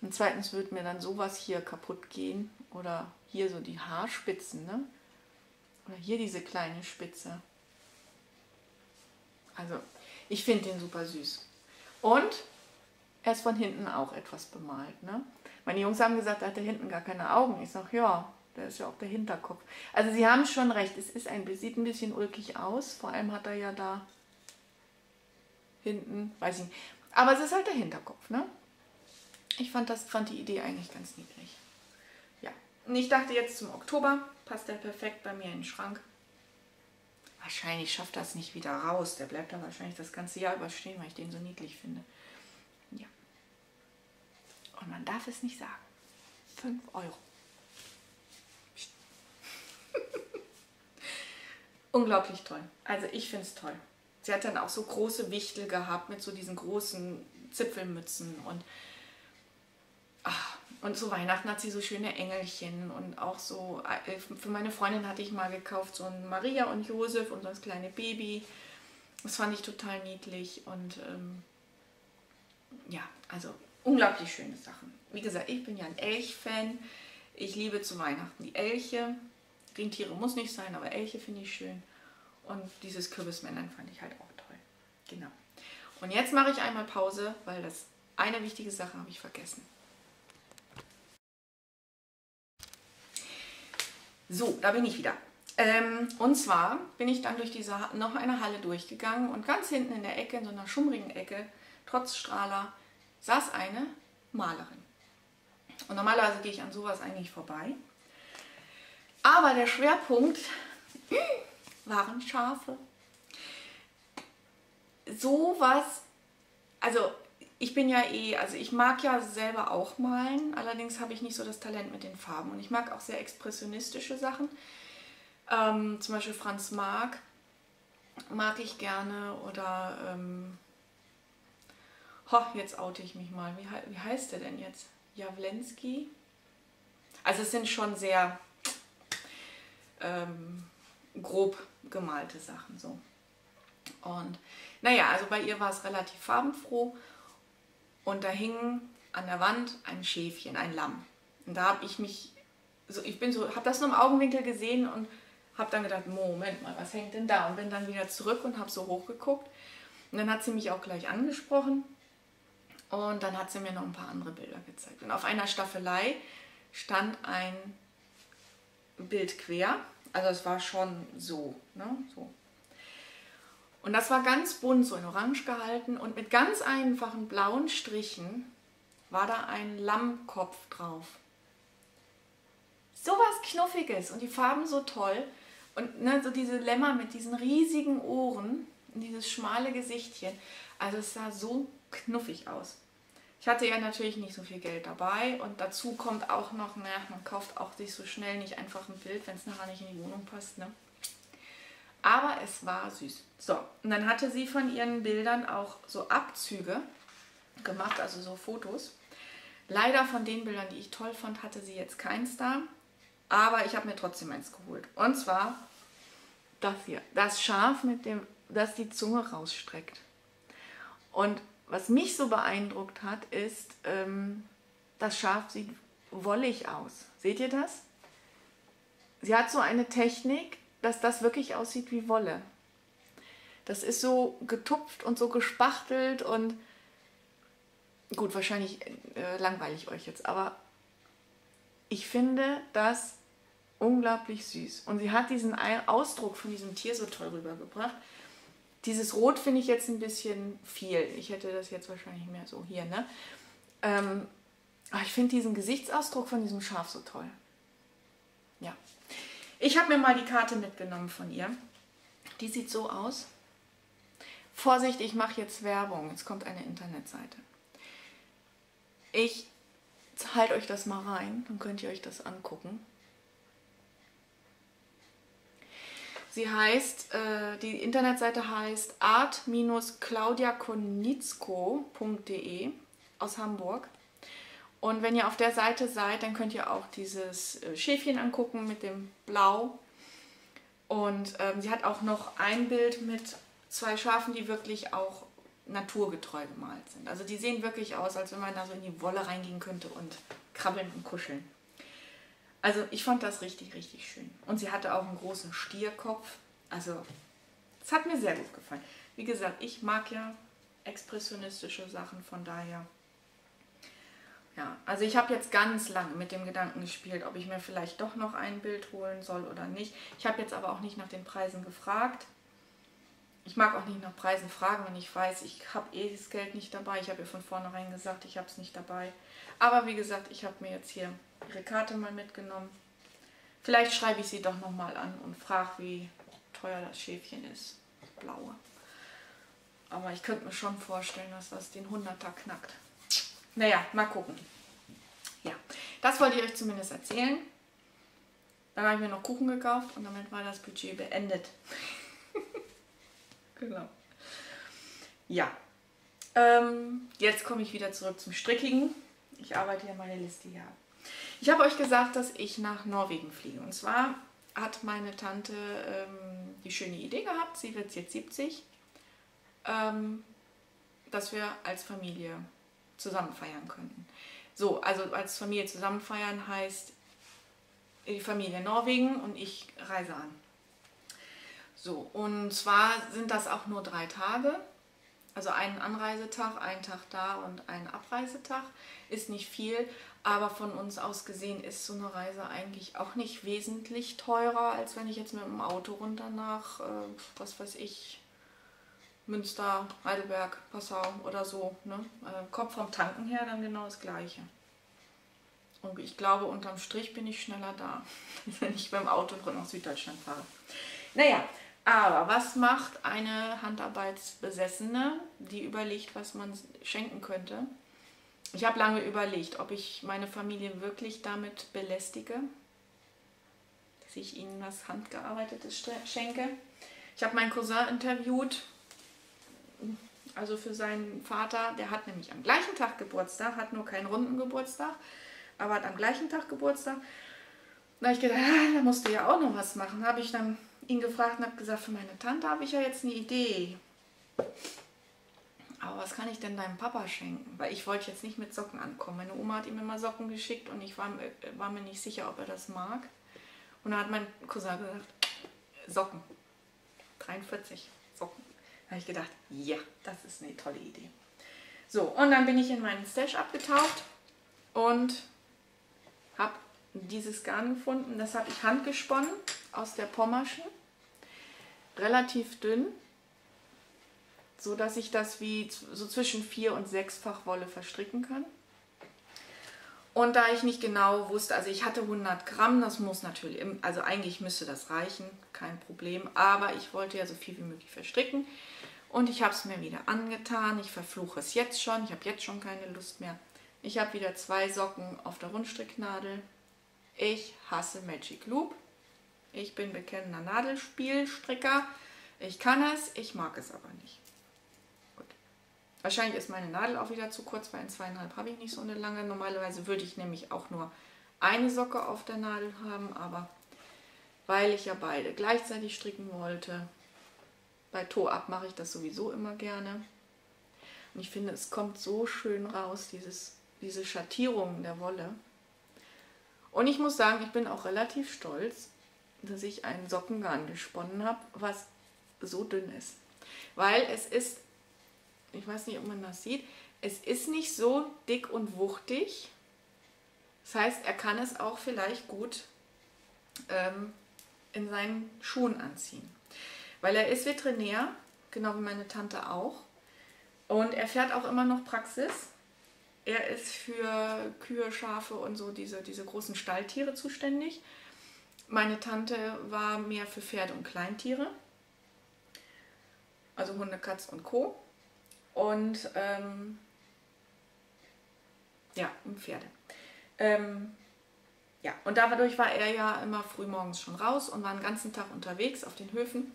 Und zweitens wird mir dann sowas hier kaputt gehen. Oder hier so die Haarspitzen, ne? Oder hier diese kleine Spitze. Also, ich finde den super süß. Und er ist von hinten auch etwas bemalt, ne? Meine Jungs haben gesagt, da hat er hinten gar keine Augen. Ich sage, ja, da ist ja auch der Hinterkopf. Also, sie haben schon recht. Es ist ein, sieht ein bisschen ulkig aus. Vor allem hat er ja da hinten, weiß ich nicht. Aber es ist halt der Hinterkopf, ne? Ich fand, das, fand die Idee eigentlich ganz niedlich. Ja, und ich dachte jetzt zum Oktober passt der perfekt bei mir in den Schrank. Wahrscheinlich schafft das nicht wieder raus. Der bleibt dann wahrscheinlich das ganze Jahr über stehen, weil ich den so niedlich finde. Ja. Und man darf es nicht sagen. fünf Euro. Unglaublich toll. Also ich finde es toll. Sie hat dann auch so große Wichtel gehabt mit so diesen großen Zipfelmützen und Ach, und zu Weihnachten hat sie so schöne Engelchen und auch so, für meine Freundin hatte ich mal gekauft, so ein Maria und Josef und so das kleine Baby. Das fand ich total niedlich und ähm, ja, also unglaublich schöne Sachen. Wie gesagt, ich bin ja ein Elch-Fan. Ich liebe zu Weihnachten die Elche. Rentiere muss nicht sein, aber Elche finde ich schön. Und dieses Kürbismännlein fand ich halt auch toll. Genau. Und jetzt mache ich einmal Pause, weil das eine wichtige Sache habe ich vergessen. So, da bin ich wieder. Ähm, und zwar bin ich dann durch diese ha noch eine Halle durchgegangen und ganz hinten in der Ecke, in so einer schummrigen Ecke, trotz Strahler, saß eine Malerin. Und normalerweise gehe ich an sowas eigentlich vorbei. Aber der Schwerpunkt waren Schafe. Sowas, also ich bin ja eh, also ich mag ja selber auch malen, allerdings habe ich nicht so das Talent mit den Farben. Und ich mag auch sehr expressionistische Sachen, ähm, zum Beispiel Franz Marc mag ich gerne oder, ähm, ho, jetzt oute ich mich mal, wie, wie heißt der denn jetzt? Jawlensky? Also es sind schon sehr ähm, grob gemalte Sachen so. Und naja, also bei ihr war es relativ farbenfroh und da hing an der Wand ein Schäfchen, ein Lamm. Und da habe ich mich, so, ich bin so, habe das nur im Augenwinkel gesehen und habe dann gedacht, Moment mal, was hängt denn da? Und bin dann wieder zurück und habe so hochgeguckt. Und dann hat sie mich auch gleich angesprochen und dann hat sie mir noch ein paar andere Bilder gezeigt. Und auf einer Staffelei stand ein Bild quer, also es war schon so, ne? So. Und das war ganz bunt, so in Orange gehalten und mit ganz einfachen blauen Strichen war da ein Lammkopf drauf. So was Knuffiges und die Farben so toll und ne, so diese Lämmer mit diesen riesigen Ohren und dieses schmale Gesichtchen. Also es sah so knuffig aus. Ich hatte ja natürlich nicht so viel Geld dabei und dazu kommt auch noch, naja, man kauft auch sich so schnell nicht einfach ein Bild, wenn es nachher nicht in die Wohnung passt, ne? Aber es war süß. So, und dann hatte sie von ihren Bildern auch so Abzüge gemacht, also so Fotos. Leider von den Bildern, die ich toll fand, hatte sie jetzt keins da, aber ich habe mir trotzdem eins geholt. Und zwar das hier, das Schaf, mit dem, das die Zunge rausstreckt. Und was mich so beeindruckt hat, ist, ähm, das Schaf sieht wollig aus. Seht ihr das? Sie hat so eine Technik, dass das wirklich aussieht wie Wolle. Das ist so getupft und so gespachtelt und gut, wahrscheinlich äh, langweile ich euch jetzt, aber ich finde das unglaublich süß. Und sie hat diesen Ausdruck von diesem Tier so toll rübergebracht. Dieses Rot finde ich jetzt ein bisschen viel. Ich hätte das jetzt wahrscheinlich mehr so hier, ne? Ähm, aber ich finde diesen Gesichtsausdruck von diesem Schaf so toll. Ja. Ich habe mir mal die Karte mitgenommen von ihr. Die sieht so aus. Vorsicht, ich mache jetzt Werbung. Jetzt kommt eine Internetseite. Ich halte euch das mal rein, dann könnt ihr euch das angucken. Sie heißt, äh, die Internetseite heißt art Bindestrich claudiakonitzko punkt de aus Hamburg. Und wenn ihr auf der Seite seid, dann könnt ihr auch dieses Schäfchen angucken mit dem Blau. Und ähm, sie hat auch noch ein Bild mit zwei Schafen, die wirklich auch naturgetreu gemalt sind. Also die sehen wirklich aus, als wenn man da so in die Wolle reingehen könnte und krabbeln und kuscheln. Also ich fand das richtig, richtig schön. Und sie hatte auch einen großen Stierkopf. Also es hat mir sehr gut gefallen. Wie gesagt, ich mag ja expressionistische Sachen, von daher. Ja, also ich habe jetzt ganz lange mit dem Gedanken gespielt, ob ich mir vielleicht doch noch ein Bild holen soll oder nicht. Ich habe jetzt aber auch nicht nach den Preisen gefragt. Ich mag auch nicht nach Preisen fragen, wenn ich weiß, ich habe eh das Geld nicht dabei. Ich habe ihr von vornherein gesagt, ich habe es nicht dabei. Aber wie gesagt, ich habe mir jetzt hier ihre Karte mal mitgenommen. Vielleicht schreibe ich sie doch nochmal an und frage, wie teuer das Schäfchen ist. Das blaue. Aber ich könnte mir schon vorstellen, dass das den Hunderter knackt. Naja, mal gucken. Ja, das wollte ich euch zumindest erzählen. Dann habe ich mir noch Kuchen gekauft und damit war das Budget beendet. Genau. Ja, ähm, jetzt komme ich wieder zurück zum Strickigen. Ich arbeite ja meine Liste hier ab. Ich habe euch gesagt, dass ich nach Norwegen fliege. Und zwar hat meine Tante ähm, die schöne Idee gehabt, sie wird jetzt siebzig, ähm, dass wir als Familie zusammen feiern könnten. So, also als Familie zusammen feiern heißt die Familie Norwegen und ich reise an. So, und zwar sind das auch nur drei Tage, also einen Anreisetag, einen Tag da und einen Abreisetag, ist nicht viel, aber von uns aus gesehen ist so eine Reise eigentlich auch nicht wesentlich teurer, als wenn ich jetzt mit dem Auto runter nach, äh, was weiß ich, Münster, Heidelberg, Passau oder so, ne? äh, kommt vom Tanken her dann genau das Gleiche. Und ich glaube, unterm Strich bin ich schneller da, wenn ich beim Auto nach Süddeutschland fahre. Naja, aber was macht eine Handarbeitsbesessene, die überlegt, was man schenken könnte? Ich habe lange überlegt, ob ich meine Familie wirklich damit belästige, dass ich ihnen was Handgearbeitetes schenke. Ich habe meinen Cousin interviewt, also für seinen Vater, der hat nämlich am gleichen Tag Geburtstag, hat nur keinen runden Geburtstag, aber hat am gleichen Tag Geburtstag. Da habe ich gedacht, ah, da musst du ja auch noch was machen. Habe ich dann ihn gefragt und habe gesagt, für meine Tante habe ich ja jetzt eine Idee. Aber was kann ich denn deinem Papa schenken? Weil ich wollte jetzt nicht mit Socken ankommen. Meine Oma hat ihm immer Socken geschickt und ich war, war mir nicht sicher, ob er das mag. Und da hat mein Cousin gesagt, Socken. dreiundvierzig Socken. Da habe ich gedacht, ja, das ist eine tolle Idee. So, und dann bin ich in meinen Stash abgetaucht und habe dieses Garn gefunden. Das habe ich handgesponnen aus der Pommerschen. Relativ dünn, so dass ich das wie so zwischen vier und sechsfach Wolle verstricken kann. Und da ich nicht genau wusste, also ich hatte hundert Gramm, das muss natürlich, also eigentlich müsste das reichen, kein Problem, aber ich wollte ja so viel wie möglich verstricken und ich habe es mir wieder angetan, ich verfluche es jetzt schon, ich habe jetzt schon keine Lust mehr. Ich habe wieder zwei Socken auf der Rundstricknadel. Ich hasse Magic Loop. Ich bin bekennender Nadelspielstricker. Ich kann es, ich mag es aber nicht. Wahrscheinlich ist meine Nadel auch wieder zu kurz, weil in zweieinhalb habe ich nicht so eine lange. Normalerweise würde ich nämlich auch nur eine Socke auf der Nadel haben, aber weil ich ja beide gleichzeitig stricken wollte, bei Toe-Up mache ich das sowieso immer gerne. Und ich finde, es kommt so schön raus, dieses, diese Schattierung der Wolle. Und ich muss sagen, ich bin auch relativ stolz, dass ich einen Sockengarn gesponnen habe, was so dünn ist. Weil es ist... Ich weiß nicht, ob man das sieht. Es ist nicht so dick und wuchtig. Das heißt, er kann es auch vielleicht gut ähm, in seinen Schuhen anziehen. Weil er ist Veterinär, genau wie meine Tante auch. Und er fährt auch immer noch Praxis. Er ist für Kühe, Schafe und so diese, diese großen Stalltiere zuständig. Meine Tante war mehr für Pferde und Kleintiere. Also Hunde, Katz und Co. Und, ähm, ja, um Pferde. Ähm, ja, und dadurch war er ja immer frühmorgens schon raus und war den ganzen Tag unterwegs auf den Höfen.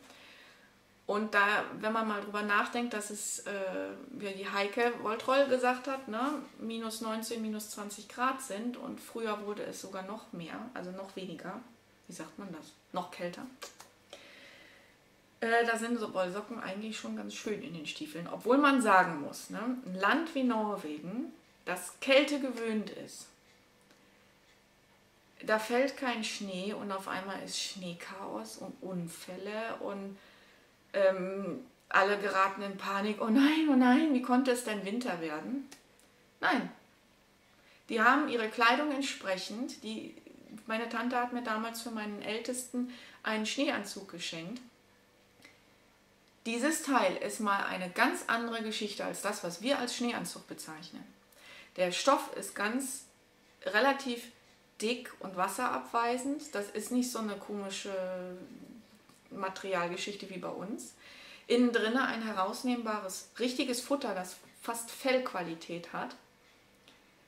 Und da, wenn man mal drüber nachdenkt, dass es, äh, wie die Heike Woltroll gesagt hat, ne, minus neunzehn, minus zwanzig Grad sind und früher wurde es sogar noch mehr, also noch weniger. Wie sagt man das? Noch kälter. Da sind so Wollsocken eigentlich schon ganz schön in den Stiefeln. Obwohl man sagen muss, ne, ein Land wie Norwegen, das Kälte gewöhnt ist, da fällt kein Schnee und auf einmal ist Schneechaos und Unfälle und ähm, alle geraten in Panik. Oh nein, oh nein, wie konnte es denn Winter werden? Nein, die haben ihre Kleidung entsprechend. Die, meine Tante hat mir damals für meinen Ältesten einen Schneeanzug geschenkt. Dieses Teil ist mal eine ganz andere Geschichte als das, was wir als Schneeanzug bezeichnen. Der Stoff ist ganz relativ dick und wasserabweisend. Das ist nicht so eine komische Materialgeschichte wie bei uns. Innen drin ein herausnehmbares, richtiges Futter, das fast Fellqualität hat.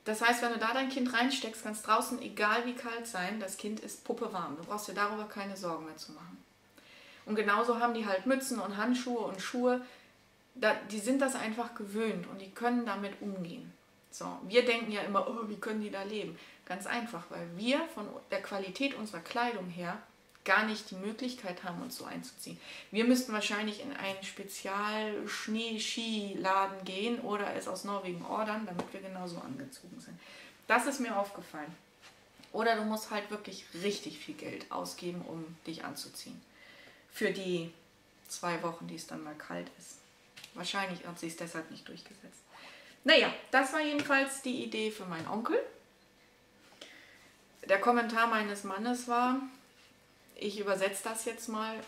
Das heißt, wenn du da dein Kind reinsteckst, kann es draußen, egal wie kalt sein, das Kind ist puppewarm. Du brauchst dir darüber keine Sorgen mehr zu machen. Und genauso haben die halt Mützen und Handschuhe und Schuhe. Da, die sind das einfach gewöhnt und die können damit umgehen. So, wir denken ja immer, oh, wie können die da leben? Ganz einfach, weil wir von der Qualität unserer Kleidung her gar nicht die Möglichkeit haben, uns so einzuziehen. Wir müssten wahrscheinlich in einen Spezial-Schnee-Ski-Laden gehen oder es aus Norwegen ordern, damit wir genauso angezogen sind. Das ist mir aufgefallen. Oder du musst halt wirklich richtig viel Geld ausgeben, um dich anzuziehen. Für die zwei Wochen, die es dann mal kalt ist. Wahrscheinlich hat sie es deshalb nicht durchgesetzt. Naja, das war jedenfalls die Idee für meinen Onkel. Der Kommentar meines Mannes war, ich übersetze das jetzt mal,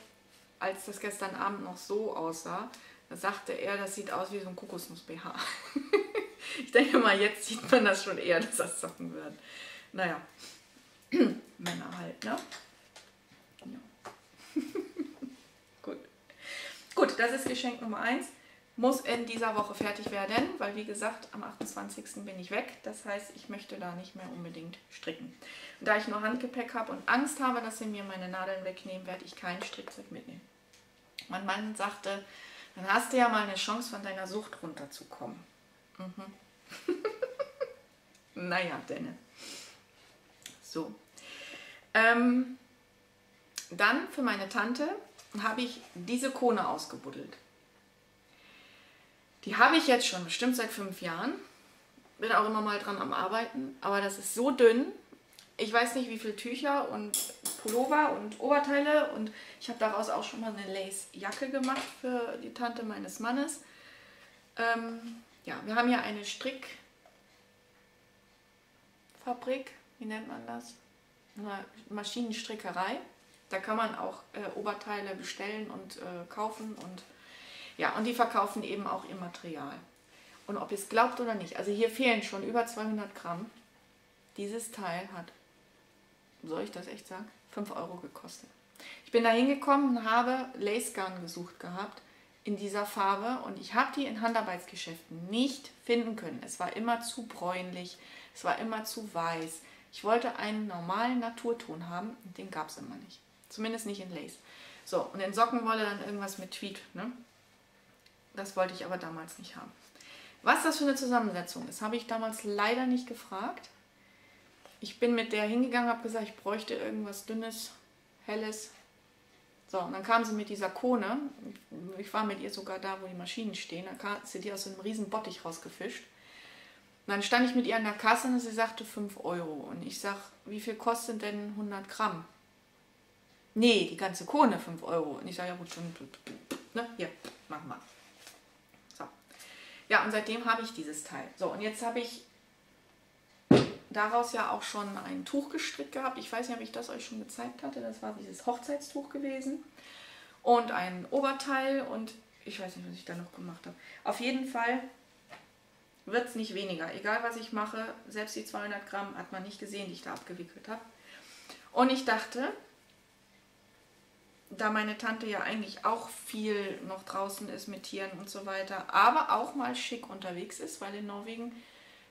als das gestern Abend noch so aussah, da sagte er, das sieht aus wie so ein Kokosnuss-B H. Ich denke mal, jetzt sieht man das schon eher, dass das Socken werden. Naja, Männer halt, ne? Ja. Gut, das ist Geschenk Nummer eins. Muss in dieser Woche fertig werden, weil wie gesagt, am achtundzwanzigsten bin ich weg. Das heißt, ich möchte da nicht mehr unbedingt stricken. Und da ich nur Handgepäck habe und Angst habe, dass sie mir meine Nadeln wegnehmen, werde ich keinen Strickzeug mitnehmen. Mein Mann sagte, dann hast du ja mal eine Chance, von deiner Sucht runterzukommen. Mhm. Naja, Denne. So. Ähm, Dann für meine Tante habe ich diese Kone ausgebuddelt. Die habe ich jetzt schon bestimmt seit fünf Jahren. Bin auch immer mal dran am Arbeiten, aber das ist so dünn. Ich weiß nicht, wie viele Tücher und Pullover und Oberteile, und ich habe daraus auch schon mal eine Lace-Jacke gemacht für die Tante meines Mannes. Ähm, ja, wir haben hier eine Strickfabrik, wie nennt man das? Eine Maschinenstrickerei. Da kann man auch äh, Oberteile bestellen und äh, kaufen, und ja, und die verkaufen eben auch ihr Material. Und ob ihr es glaubt oder nicht, also hier fehlen schon über zweihundert Gramm. Dieses Teil hat, soll ich das echt sagen, fünf Euro gekostet. Ich bin da hingekommen und habe Lace-Garn gesucht gehabt in dieser Farbe, und ich habe die in Handarbeitsgeschäften nicht finden können. Es war immer zu bräunlich, es war immer zu weiß. Ich wollte einen normalen Naturton haben, und den gab es immer nicht. Zumindest nicht in Lace. So, und in Sockenwolle dann irgendwas mit Tweed, ne? Das wollte ich aber damals nicht haben. Was das für eine Zusammensetzung ist, habe ich damals leider nicht gefragt. Ich bin mit der hingegangen, habe gesagt, ich bräuchte irgendwas Dünnes, Helles. So, und dann kam sie mit dieser Kone. Ich war mit ihr sogar da, wo die Maschinen stehen. Dann kam sie die aus so einem riesen Bottich rausgefischt. Und dann stand ich mit ihr an der Kasse, und sie sagte fünf Euro. Und ich sage, wie viel kostet denn hundert Gramm? Nee, die ganze Kone fünf Euro. Und ich sage, ja gut, schon, ne? Hier, mach mal. Ja, und seitdem habe ich dieses Teil. So, und jetzt habe ich daraus ja auch schon ein Tuch gestrickt gehabt. Ich weiß nicht, ob ich das euch schon gezeigt hatte. Das war dieses Hochzeitstuch gewesen. Und ein Oberteil, und ich weiß nicht, was ich da noch gemacht habe. Auf jeden Fall wird es nicht weniger. Egal, was ich mache, selbst die zweihundert Gramm hat man nicht gesehen, die ich da abgewickelt habe. Und ich dachte, da meine Tante ja eigentlich auch viel noch draußen ist mit Tieren und so weiter, aber auch mal schick unterwegs ist, weil in Norwegen,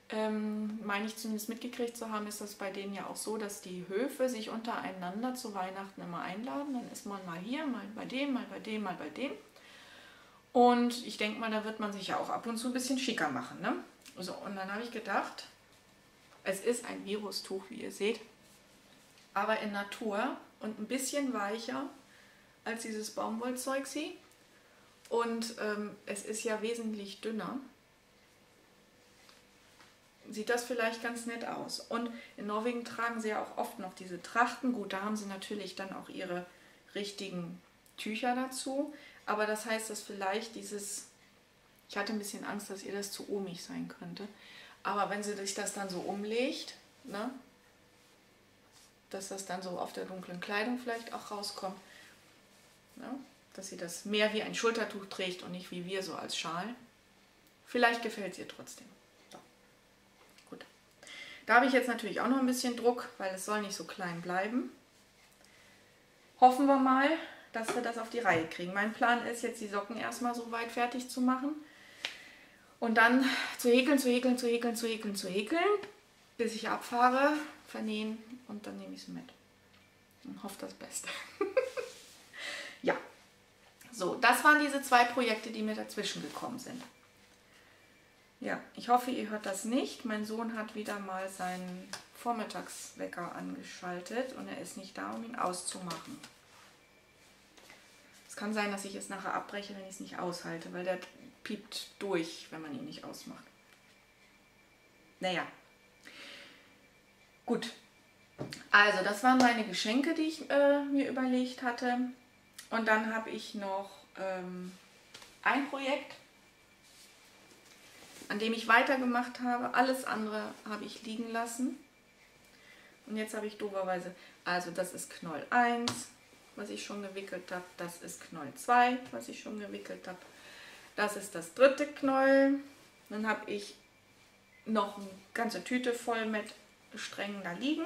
ähm, meine ich zumindest mitgekriegt zu haben, ist das bei denen ja auch so, dass die Höfe sich untereinander zu Weihnachten immer einladen. Dann ist man mal hier, mal bei dem, mal bei dem, mal bei dem. Und ich denke mal, da wird man sich ja auch ab und zu ein bisschen schicker machen, ne? So, und dann habe ich gedacht, es ist ein Virustuch, wie ihr seht, aber in Natur und ein bisschen weicher als dieses Baumwollzeug sie. Und ähm, es ist ja wesentlich dünner. Sieht das vielleicht ganz nett aus. Und in Norwegen tragen sie ja auch oft noch diese Trachten. Gut, da haben sie natürlich dann auch ihre richtigen Tücher dazu. Aber das heißt, dass vielleicht dieses... Ich hatte ein bisschen Angst, dass ihr das zu ohmig sein könnte. Aber wenn sie sich das dann so umlegt, ne, dass das dann so auf der dunklen Kleidung vielleicht auch rauskommt, ja, dass sie das mehr wie ein Schultertuch trägt und nicht wie wir so als Schal. Vielleicht gefällt es ihr trotzdem. So. Gut. Da habe ich jetzt natürlich auch noch ein bisschen Druck, weil es soll nicht so klein bleiben. Hoffen wir mal, dass wir das auf die Reihe kriegen. Mein Plan ist jetzt, die Socken erstmal so weit fertig zu machen und dann zu häkeln, zu häkeln, zu häkeln, zu häkeln, zu häkeln, bis ich abfahre, vernähen, und dann nehme ich es mit. Und hoffe das Beste. Ja, so, das waren diese zwei Projekte, die mir dazwischen gekommen sind. Ja, ich hoffe, ihr hört das nicht. Mein Sohn hat wieder mal seinen Vormittagswecker angeschaltet und er ist nicht da, um ihn auszumachen. Es kann sein, dass ich es nachher abbreche, wenn ich es nicht aushalte, weil der piept durch, wenn man ihn nicht ausmacht. Naja, gut. Also, das waren meine Geschenke, die ich äh, mir überlegt hatte. Und dann habe ich noch ähm, ein Projekt, an dem ich weitergemacht habe. Alles andere habe ich liegen lassen. Und jetzt habe ich dooferweise, also das ist Knoll eins, was ich schon gewickelt habe. Das ist Knoll zwei, was ich schon gewickelt habe. Das ist das dritte Knoll. Dann habe ich noch eine ganze Tüte voll mit Strängen da liegen.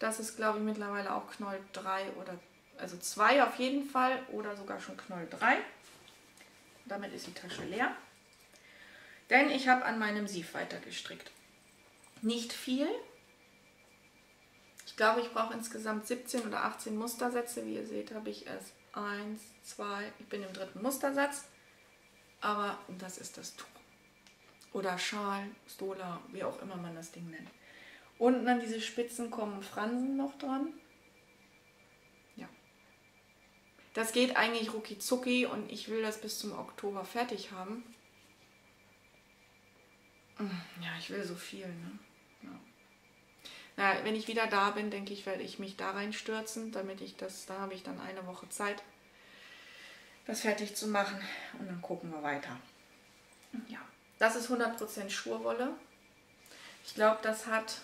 Das ist, glaube ich, mittlerweile auch Knoll drei oder also zwei auf jeden Fall oder sogar schon Knoll drei. Damit ist die Tasche leer. Denn ich habe an meinem Sieb weitergestrickt. Nicht viel. Ich glaube, ich brauche insgesamt siebzehn oder achtzehn Mustersätze. Wie ihr seht, habe ich erst eins, zwei, ich bin im dritten Mustersatz. Aber das ist das Tuch. Oder Schal, Stola, wie auch immer man das Ding nennt. Unten an diese Spitzen kommen Fransen noch dran. Das geht eigentlich rucki zucki und ich will das bis zum Oktober fertig haben. Ja, ich will so viel, ne? Ja. Na, wenn ich wieder da bin, denke ich, werde ich mich da reinstürzen, damit ich das, da habe ich dann eine Woche Zeit, das fertig zu machen und dann gucken wir weiter. Ja, das ist hundert Prozent Schurwolle. Ich glaube, das hat,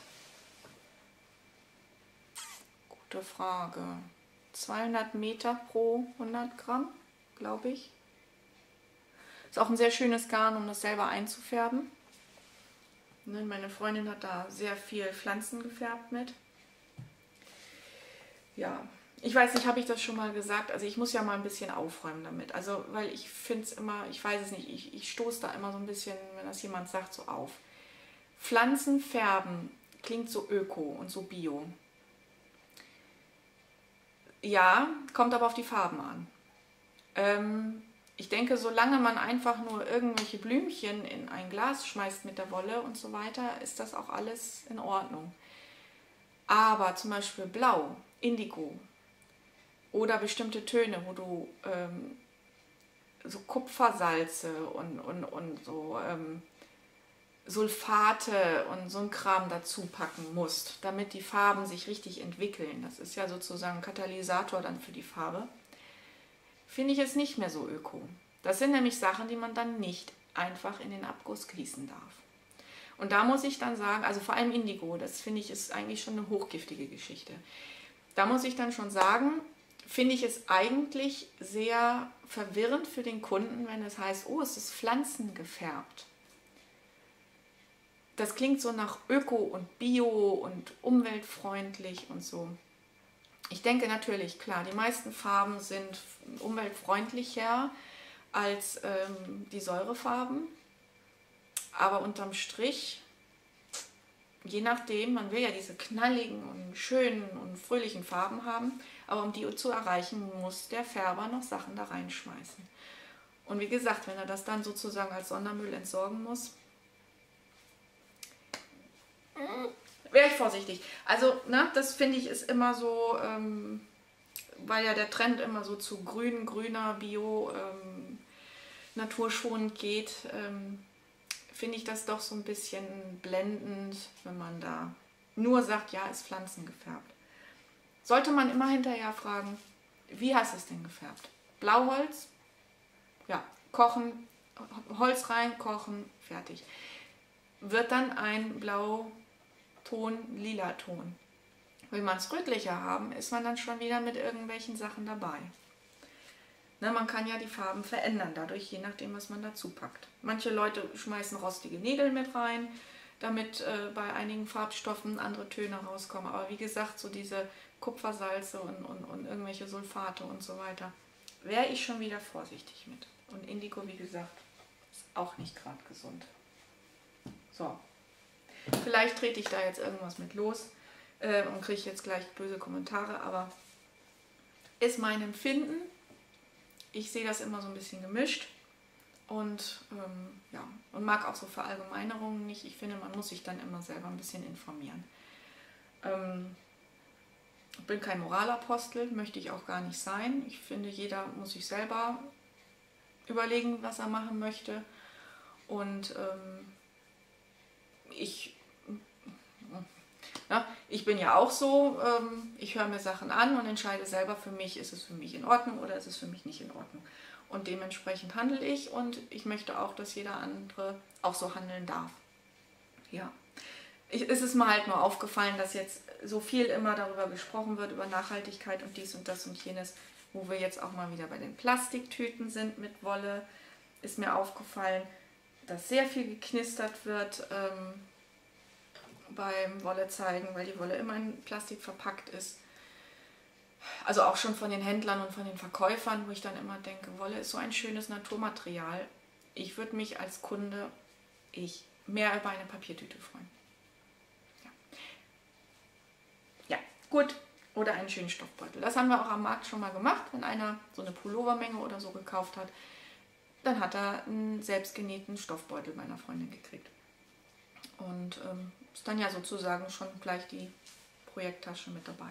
gute Frage, zweihundert Meter pro hundert Gramm, glaube ich. Ist auch ein sehr schönes Garn, um das selber einzufärben. Meine Freundin hat da sehr viel Pflanzen gefärbt mit. Ja, ich weiß nicht, habe ich das schon mal gesagt? Also ich muss ja mal ein bisschen aufräumen damit. Also, weil ich finde es immer, ich weiß es nicht, ich, ich stoße da immer so ein bisschen, wenn das jemand sagt, so auf. Pflanzen färben klingt so öko und so bio. Ja, kommt aber auf die Farben an. Ähm... Ich denke, solange man einfach nur irgendwelche Blümchen in ein Glas schmeißt mit der Wolle und so weiter, ist das auch alles in Ordnung. Aber zum Beispiel Blau, Indigo oder bestimmte Töne, wo du ähm, so Kupfersalze und, und, und so ähm, Sulfate und so ein Kram dazu packen musst, damit die Farben sich richtig entwickeln. Das ist ja sozusagen ein Katalysator dann für die Farbe. Finde ich es nicht mehr so öko. Das sind nämlich Sachen, die man dann nicht einfach in den Abguss gießen darf. Und da muss ich dann sagen, also vor allem Indigo, das finde ich ist eigentlich schon eine hochgiftige Geschichte. Da muss ich dann schon sagen, finde ich es eigentlich sehr verwirrend für den Kunden, wenn es heißt, oh, es ist pflanzengefärbt. Das klingt so nach öko und bio und umweltfreundlich und so. Ich denke natürlich, klar, die meisten Farben sind umweltfreundlicher als ähm, die Säurefarben, aber unterm Strich, je nachdem, man will ja diese knalligen und schönen und fröhlichen Farben haben, aber um die zu erreichen, muss der Färber noch Sachen da reinschmeißen. Und wie gesagt, wenn er das dann sozusagen als Sondermüll entsorgen muss, wäre ich vorsichtig. Also, ne, das finde ich ist immer so, ähm, weil ja der Trend immer so zu grün, grüner, bio, ähm, naturschonend geht, ähm, finde ich das doch so ein bisschen blendend, wenn man da nur sagt, ja, ist pflanzengefärbt. Sollte man immer hinterher fragen, wie hast du es denn gefärbt? Blauholz? Ja, kochen, Holz rein, kochen, fertig. Wird dann ein blau Ton, lila Ton. Will man es rötlicher haben, ist man dann schon wieder mit irgendwelchen Sachen dabei. Na, man kann ja die Farben verändern, dadurch je nachdem, was man dazu packt. Manche Leute schmeißen rostige Nägel mit rein, damit äh, bei einigen Farbstoffen andere Töne rauskommen. Aber wie gesagt, so diese Kupfersalze und, und, und irgendwelche Sulfate und so weiter, wäre ich schon wieder vorsichtig mit. Und Indigo, wie gesagt, ist auch nicht gerade gesund. So. Vielleicht trete ich da jetzt irgendwas mit los äh, und kriege jetzt gleich böse Kommentare, aber ist mein Empfinden. Ich sehe das immer so ein bisschen gemischt und, ähm, ja, und mag auch so Verallgemeinerungen nicht. Ich finde, man muss sich dann immer selber ein bisschen informieren. Ähm, ich bin kein Moralapostel, möchte ich auch gar nicht sein. Ich finde, jeder muss sich selber überlegen, was er machen möchte und ähm, Ich, na, ich bin ja auch so, ähm, ich höre mir Sachen an und entscheide selber für mich, ist es für mich in Ordnung oder ist es für mich nicht in Ordnung. Und dementsprechend handle ich und ich möchte auch, dass jeder andere auch so handeln darf. Ja, ich, es ist mir halt nur aufgefallen, dass jetzt so viel immer darüber gesprochen wird, über Nachhaltigkeit und dies und das und jenes, wo wir jetzt auch mal wieder bei den Plastiktüten sind mit Wolle, ist mir aufgefallen, dass sehr viel geknistert wird ähm, beim Wolle zeigen, weil die Wolle immer in Plastik verpackt ist. Also auch schon von den Händlern und von den Verkäufern, wo ich dann immer denke, Wolle ist so ein schönes Naturmaterial. Ich würde mich als Kunde ich mehr über eine Papiertüte freuen. Ja, ja gut. Oder einen schönen Stoffbeutel. Das haben wir auch am Markt schon mal gemacht, wenn einer so eine Pullovermenge oder so gekauft hat. Dann hat er einen selbstgenähten Stoffbeutel meiner Freundin gekriegt. Und ähm, ist dann ja sozusagen schon gleich die Projekttasche mit dabei.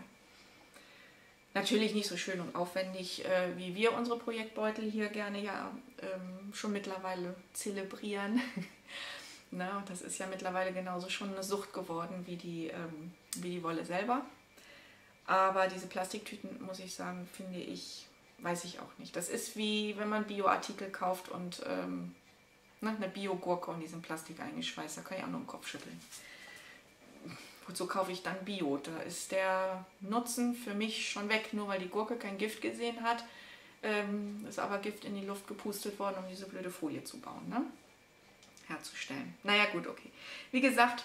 Natürlich nicht so schön und aufwendig, äh, wie wir unsere Projektbeutel hier gerne ja ähm, schon mittlerweile zelebrieren. Na, und das ist ja mittlerweile genauso schon eine Sucht geworden wie die, ähm, wie die Wolle selber. Aber diese Plastiktüten, muss ich sagen, finde ich, weiß ich auch nicht. Das ist wie, wenn man Bioartikel kauft und ähm, na, eine Bio-Gurke in diesem Plastik eingeschweißt. Da kann ich auch nur den Kopf schütteln. Gut, so kaufe ich dann Bio. Da ist der Nutzen für mich schon weg, nur weil die Gurke kein Gift gesehen hat. Ähm, ist aber Gift in die Luft gepustet worden, um diese blöde Folie zu bauen, ne? Herzustellen. Naja, gut, okay. Wie gesagt,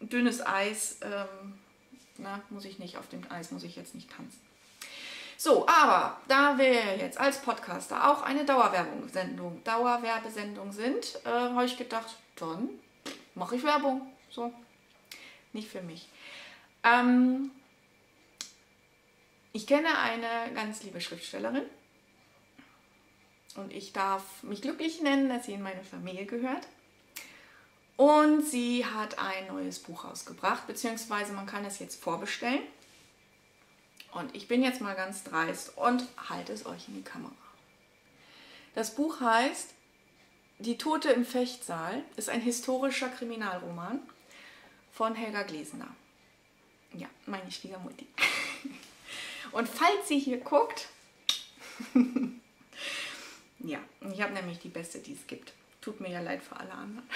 dünnes Eis, ähm, na, muss ich nicht, auf dem Eis muss ich jetzt nicht tanzen. So, aber da wir jetzt als Podcaster auch eine Dauerwerbesendung, Dauerwerbesendung sind, äh, habe ich gedacht, dann mache ich Werbung. So, nicht für mich. Ähm, ich kenne eine ganz liebe Schriftstellerin. Und ich darf mich glücklich nennen, dass sie in meine Familie gehört. Und sie hat ein neues Buch rausgebracht, beziehungsweise man kann es jetzt vorbestellen. Und ich bin jetzt mal ganz dreist und halte es euch in die Kamera. Das Buch heißt Die Tote im Fechtsaal, ist ein historischer Kriminalroman von Helga Glaesener. Ja, meine Schwiegermutti. Und falls sie hier guckt... Ja, ich habe nämlich die beste, die es gibt. Tut mir ja leid für alle anderen.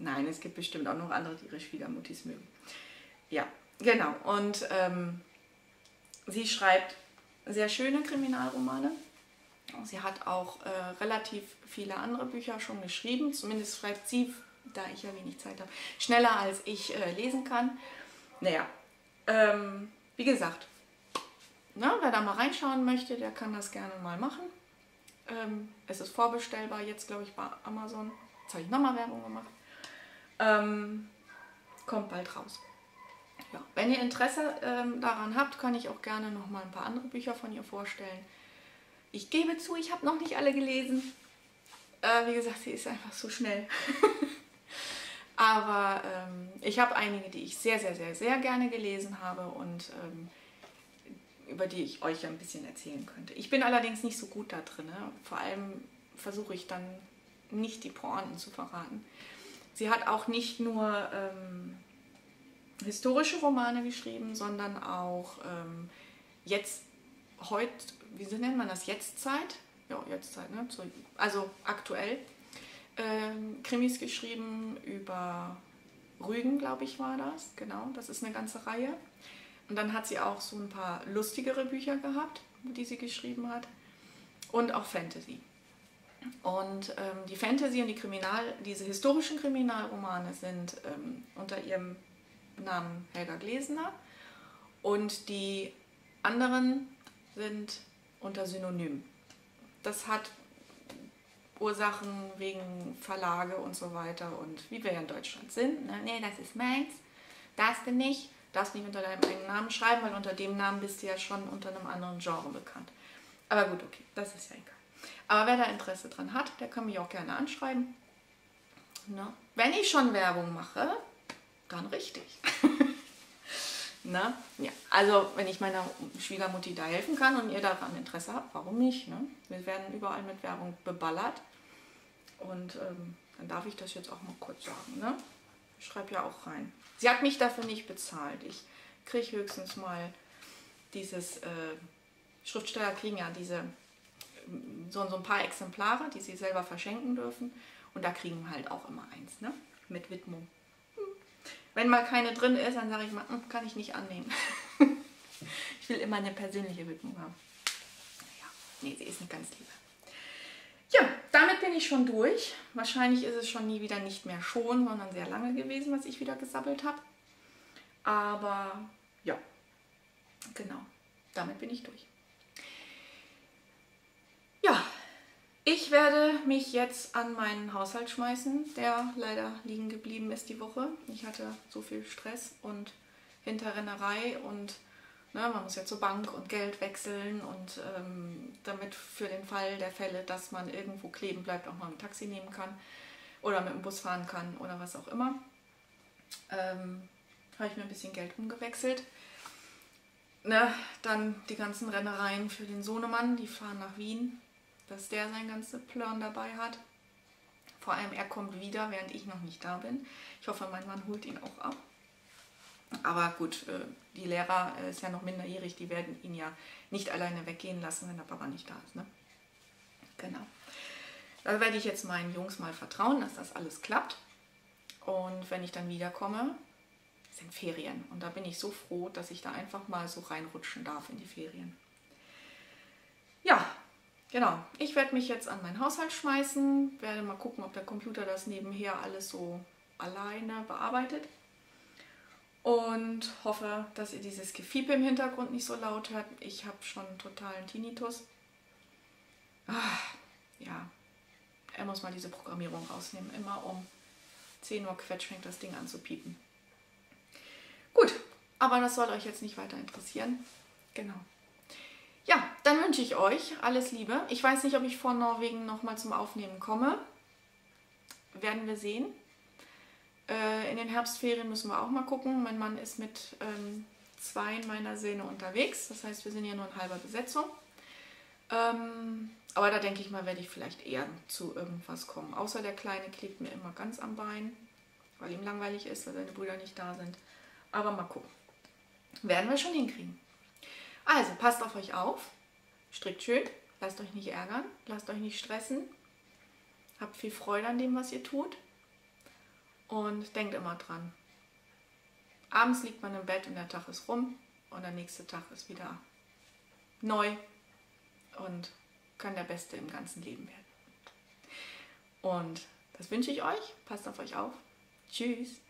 Nein, es gibt bestimmt auch noch andere, die ihre Schwiegermuttis mögen. Ja, genau. Und ähm, sie schreibt sehr schöne Kriminalromane. Sie hat auch äh, relativ viele andere Bücher schon geschrieben. Zumindest schreibt sie, da ich ja wenig Zeit habe, schneller als ich äh, lesen kann. Naja, ähm, wie gesagt, na, wer da mal reinschauen möchte, der kann das gerne mal machen. Ähm, es ist vorbestellbar, jetzt glaube ich bei Amazon. Jetzt habe ich nochmal Werbung gemacht. Ähm, kommt bald raus. Ja, wenn ihr Interesse ähm, daran habt, kann ich auch gerne nochmal ein paar andere Bücher von ihr vorstellen. Ich gebe zu, ich habe noch nicht alle gelesen. Äh, wie gesagt, sie ist einfach so schnell. Aber ähm, ich habe einige, die ich sehr, sehr, sehr, sehr gerne gelesen habe und ähm, über die ich euch ein bisschen erzählen könnte. Ich bin allerdings nicht so gut da drin. Ne? Vor allem versuche ich dann nicht die Pointen zu verraten. Sie hat auch nicht nur ähm, historische Romane geschrieben, sondern auch ähm, jetzt, heute, wie nennt man das, Jetztzeit? Ja, Jetztzeit, ne? Also aktuell ähm, Krimis geschrieben über Rügen, glaube ich, war das. Genau, das ist eine ganze Reihe. Und dann hat sie auch so ein paar lustigere Bücher gehabt, die sie geschrieben hat. Und auch Fantasy. Und ähm, die Fantasy und die Kriminal, diese historischen Kriminalromane sind ähm, unter ihrem Namen Helga Glaesener. Und die anderen sind unter Synonym. Das hat Ursachen wegen Verlage und so weiter. Und wie wir ja in Deutschland sind, ne? Nee, das ist meins, das bin ich. Du darfst nicht unter deinem eigenen Namen schreiben, weil unter dem Namen bist du ja schon unter einem anderen Genre bekannt. Aber gut, okay, das ist ja egal. Aber wer da Interesse dran hat, der kann mich auch gerne anschreiben. Na? Wenn ich schon Werbung mache, dann richtig. Na? Ja. Also, wenn ich meiner Schwiegermutti da helfen kann und ihr daran Interesse habt, warum nicht? Ne? Wir werden überall mit Werbung beballert. Und ähm, dann darf ich das jetzt auch mal kurz sagen, ne? Ich schreibe ja auch rein. Sie hat mich dafür nicht bezahlt. Ich kriege höchstens mal dieses, äh, Schriftsteller kriegen ja diese, so, so ein paar Exemplare, die sie selber verschenken dürfen. Und da kriegen wir halt auch immer eins, ne? Mit Widmung. Wenn mal keine drin ist, dann sage ich mal, kann ich nicht annehmen. Ich will immer eine persönliche Widmung haben. Ja, nee, sie ist nicht ganz lieb. Ja, damit bin ich schon durch. Wahrscheinlich ist es schon nie wieder nicht mehr schon, sondern sehr lange gewesen, was ich wieder gesabbelt habe. Aber ja, genau, damit bin ich durch. Ja, ich werde mich jetzt an meinen Haushalt schmeißen, der leider liegen geblieben ist die Woche. Ich hatte so viel Stress und Hinterrennerei und... Ne, man muss ja zur Bank und Geld wechseln und ähm, damit für den Fall der Fälle, dass man irgendwo kleben bleibt, auch mal ein Taxi nehmen kann oder mit dem Bus fahren kann oder was auch immer, ähm, habe ich mir ein bisschen Geld umgewechselt. ne, dann die ganzen Rennereien für den Sohnemann, die fahren nach Wien, dass der sein ganzes Plörn dabei hat. Vor allem, er kommt wieder, während ich noch nicht da bin. Ich hoffe, mein Mann holt ihn auch ab. Aber gut, die Lehrer ist ja noch minderjährig, die werden ihn ja nicht alleine weggehen lassen, wenn der Papa nicht da ist, ne? Genau. Da werde ich jetzt meinen Jungs mal vertrauen, dass das alles klappt. Und wenn ich dann wiederkomme, sind Ferien. Und da bin ich so froh, dass ich da einfach mal so reinrutschen darf in die Ferien. Ja, genau. Ich werde mich jetzt an meinen Haushalt schmeißen, werde mal gucken, ob der Computer das nebenher alles so alleine bearbeitet. Und hoffe, dass ihr dieses Gefiepe im Hintergrund nicht so laut hört. Ich habe schon totalen Tinnitus. Ach, ja, er muss mal diese Programmierung rausnehmen. Immer um zehn Uhr Quetsch fängt das Ding an zu piepen. Gut, aber das soll euch jetzt nicht weiter interessieren. Genau. Ja, dann wünsche ich euch alles Liebe. Ich weiß nicht, ob ich vor Norwegen nochmal zum Aufnehmen komme. Werden wir sehen. Äh, in den Herbstferien müssen wir auch mal gucken. Mein Mann ist mit ähm, zwei meiner Söhne unterwegs. Das heißt, wir sind ja nur in halber Besetzung. Ähm, aber da denke ich mal, werde ich vielleicht eher zu irgendwas kommen. Außer der Kleine klebt mir immer ganz am Bein, weil ihm langweilig ist, weil seine Brüder nicht da sind. Aber mal gucken. Werden wir schon hinkriegen. Also, passt auf euch auf. Strickt schön. Lasst euch nicht ärgern. Lasst euch nicht stressen. Habt viel Freude an dem, was ihr tut. Und denkt immer dran. Abends liegt man im Bett und der Tag ist rum. Und der nächste Tag ist wieder neu. Und kann der Beste im ganzen Leben werden. Und das wünsche ich euch. Passt auf euch auf. Tschüss.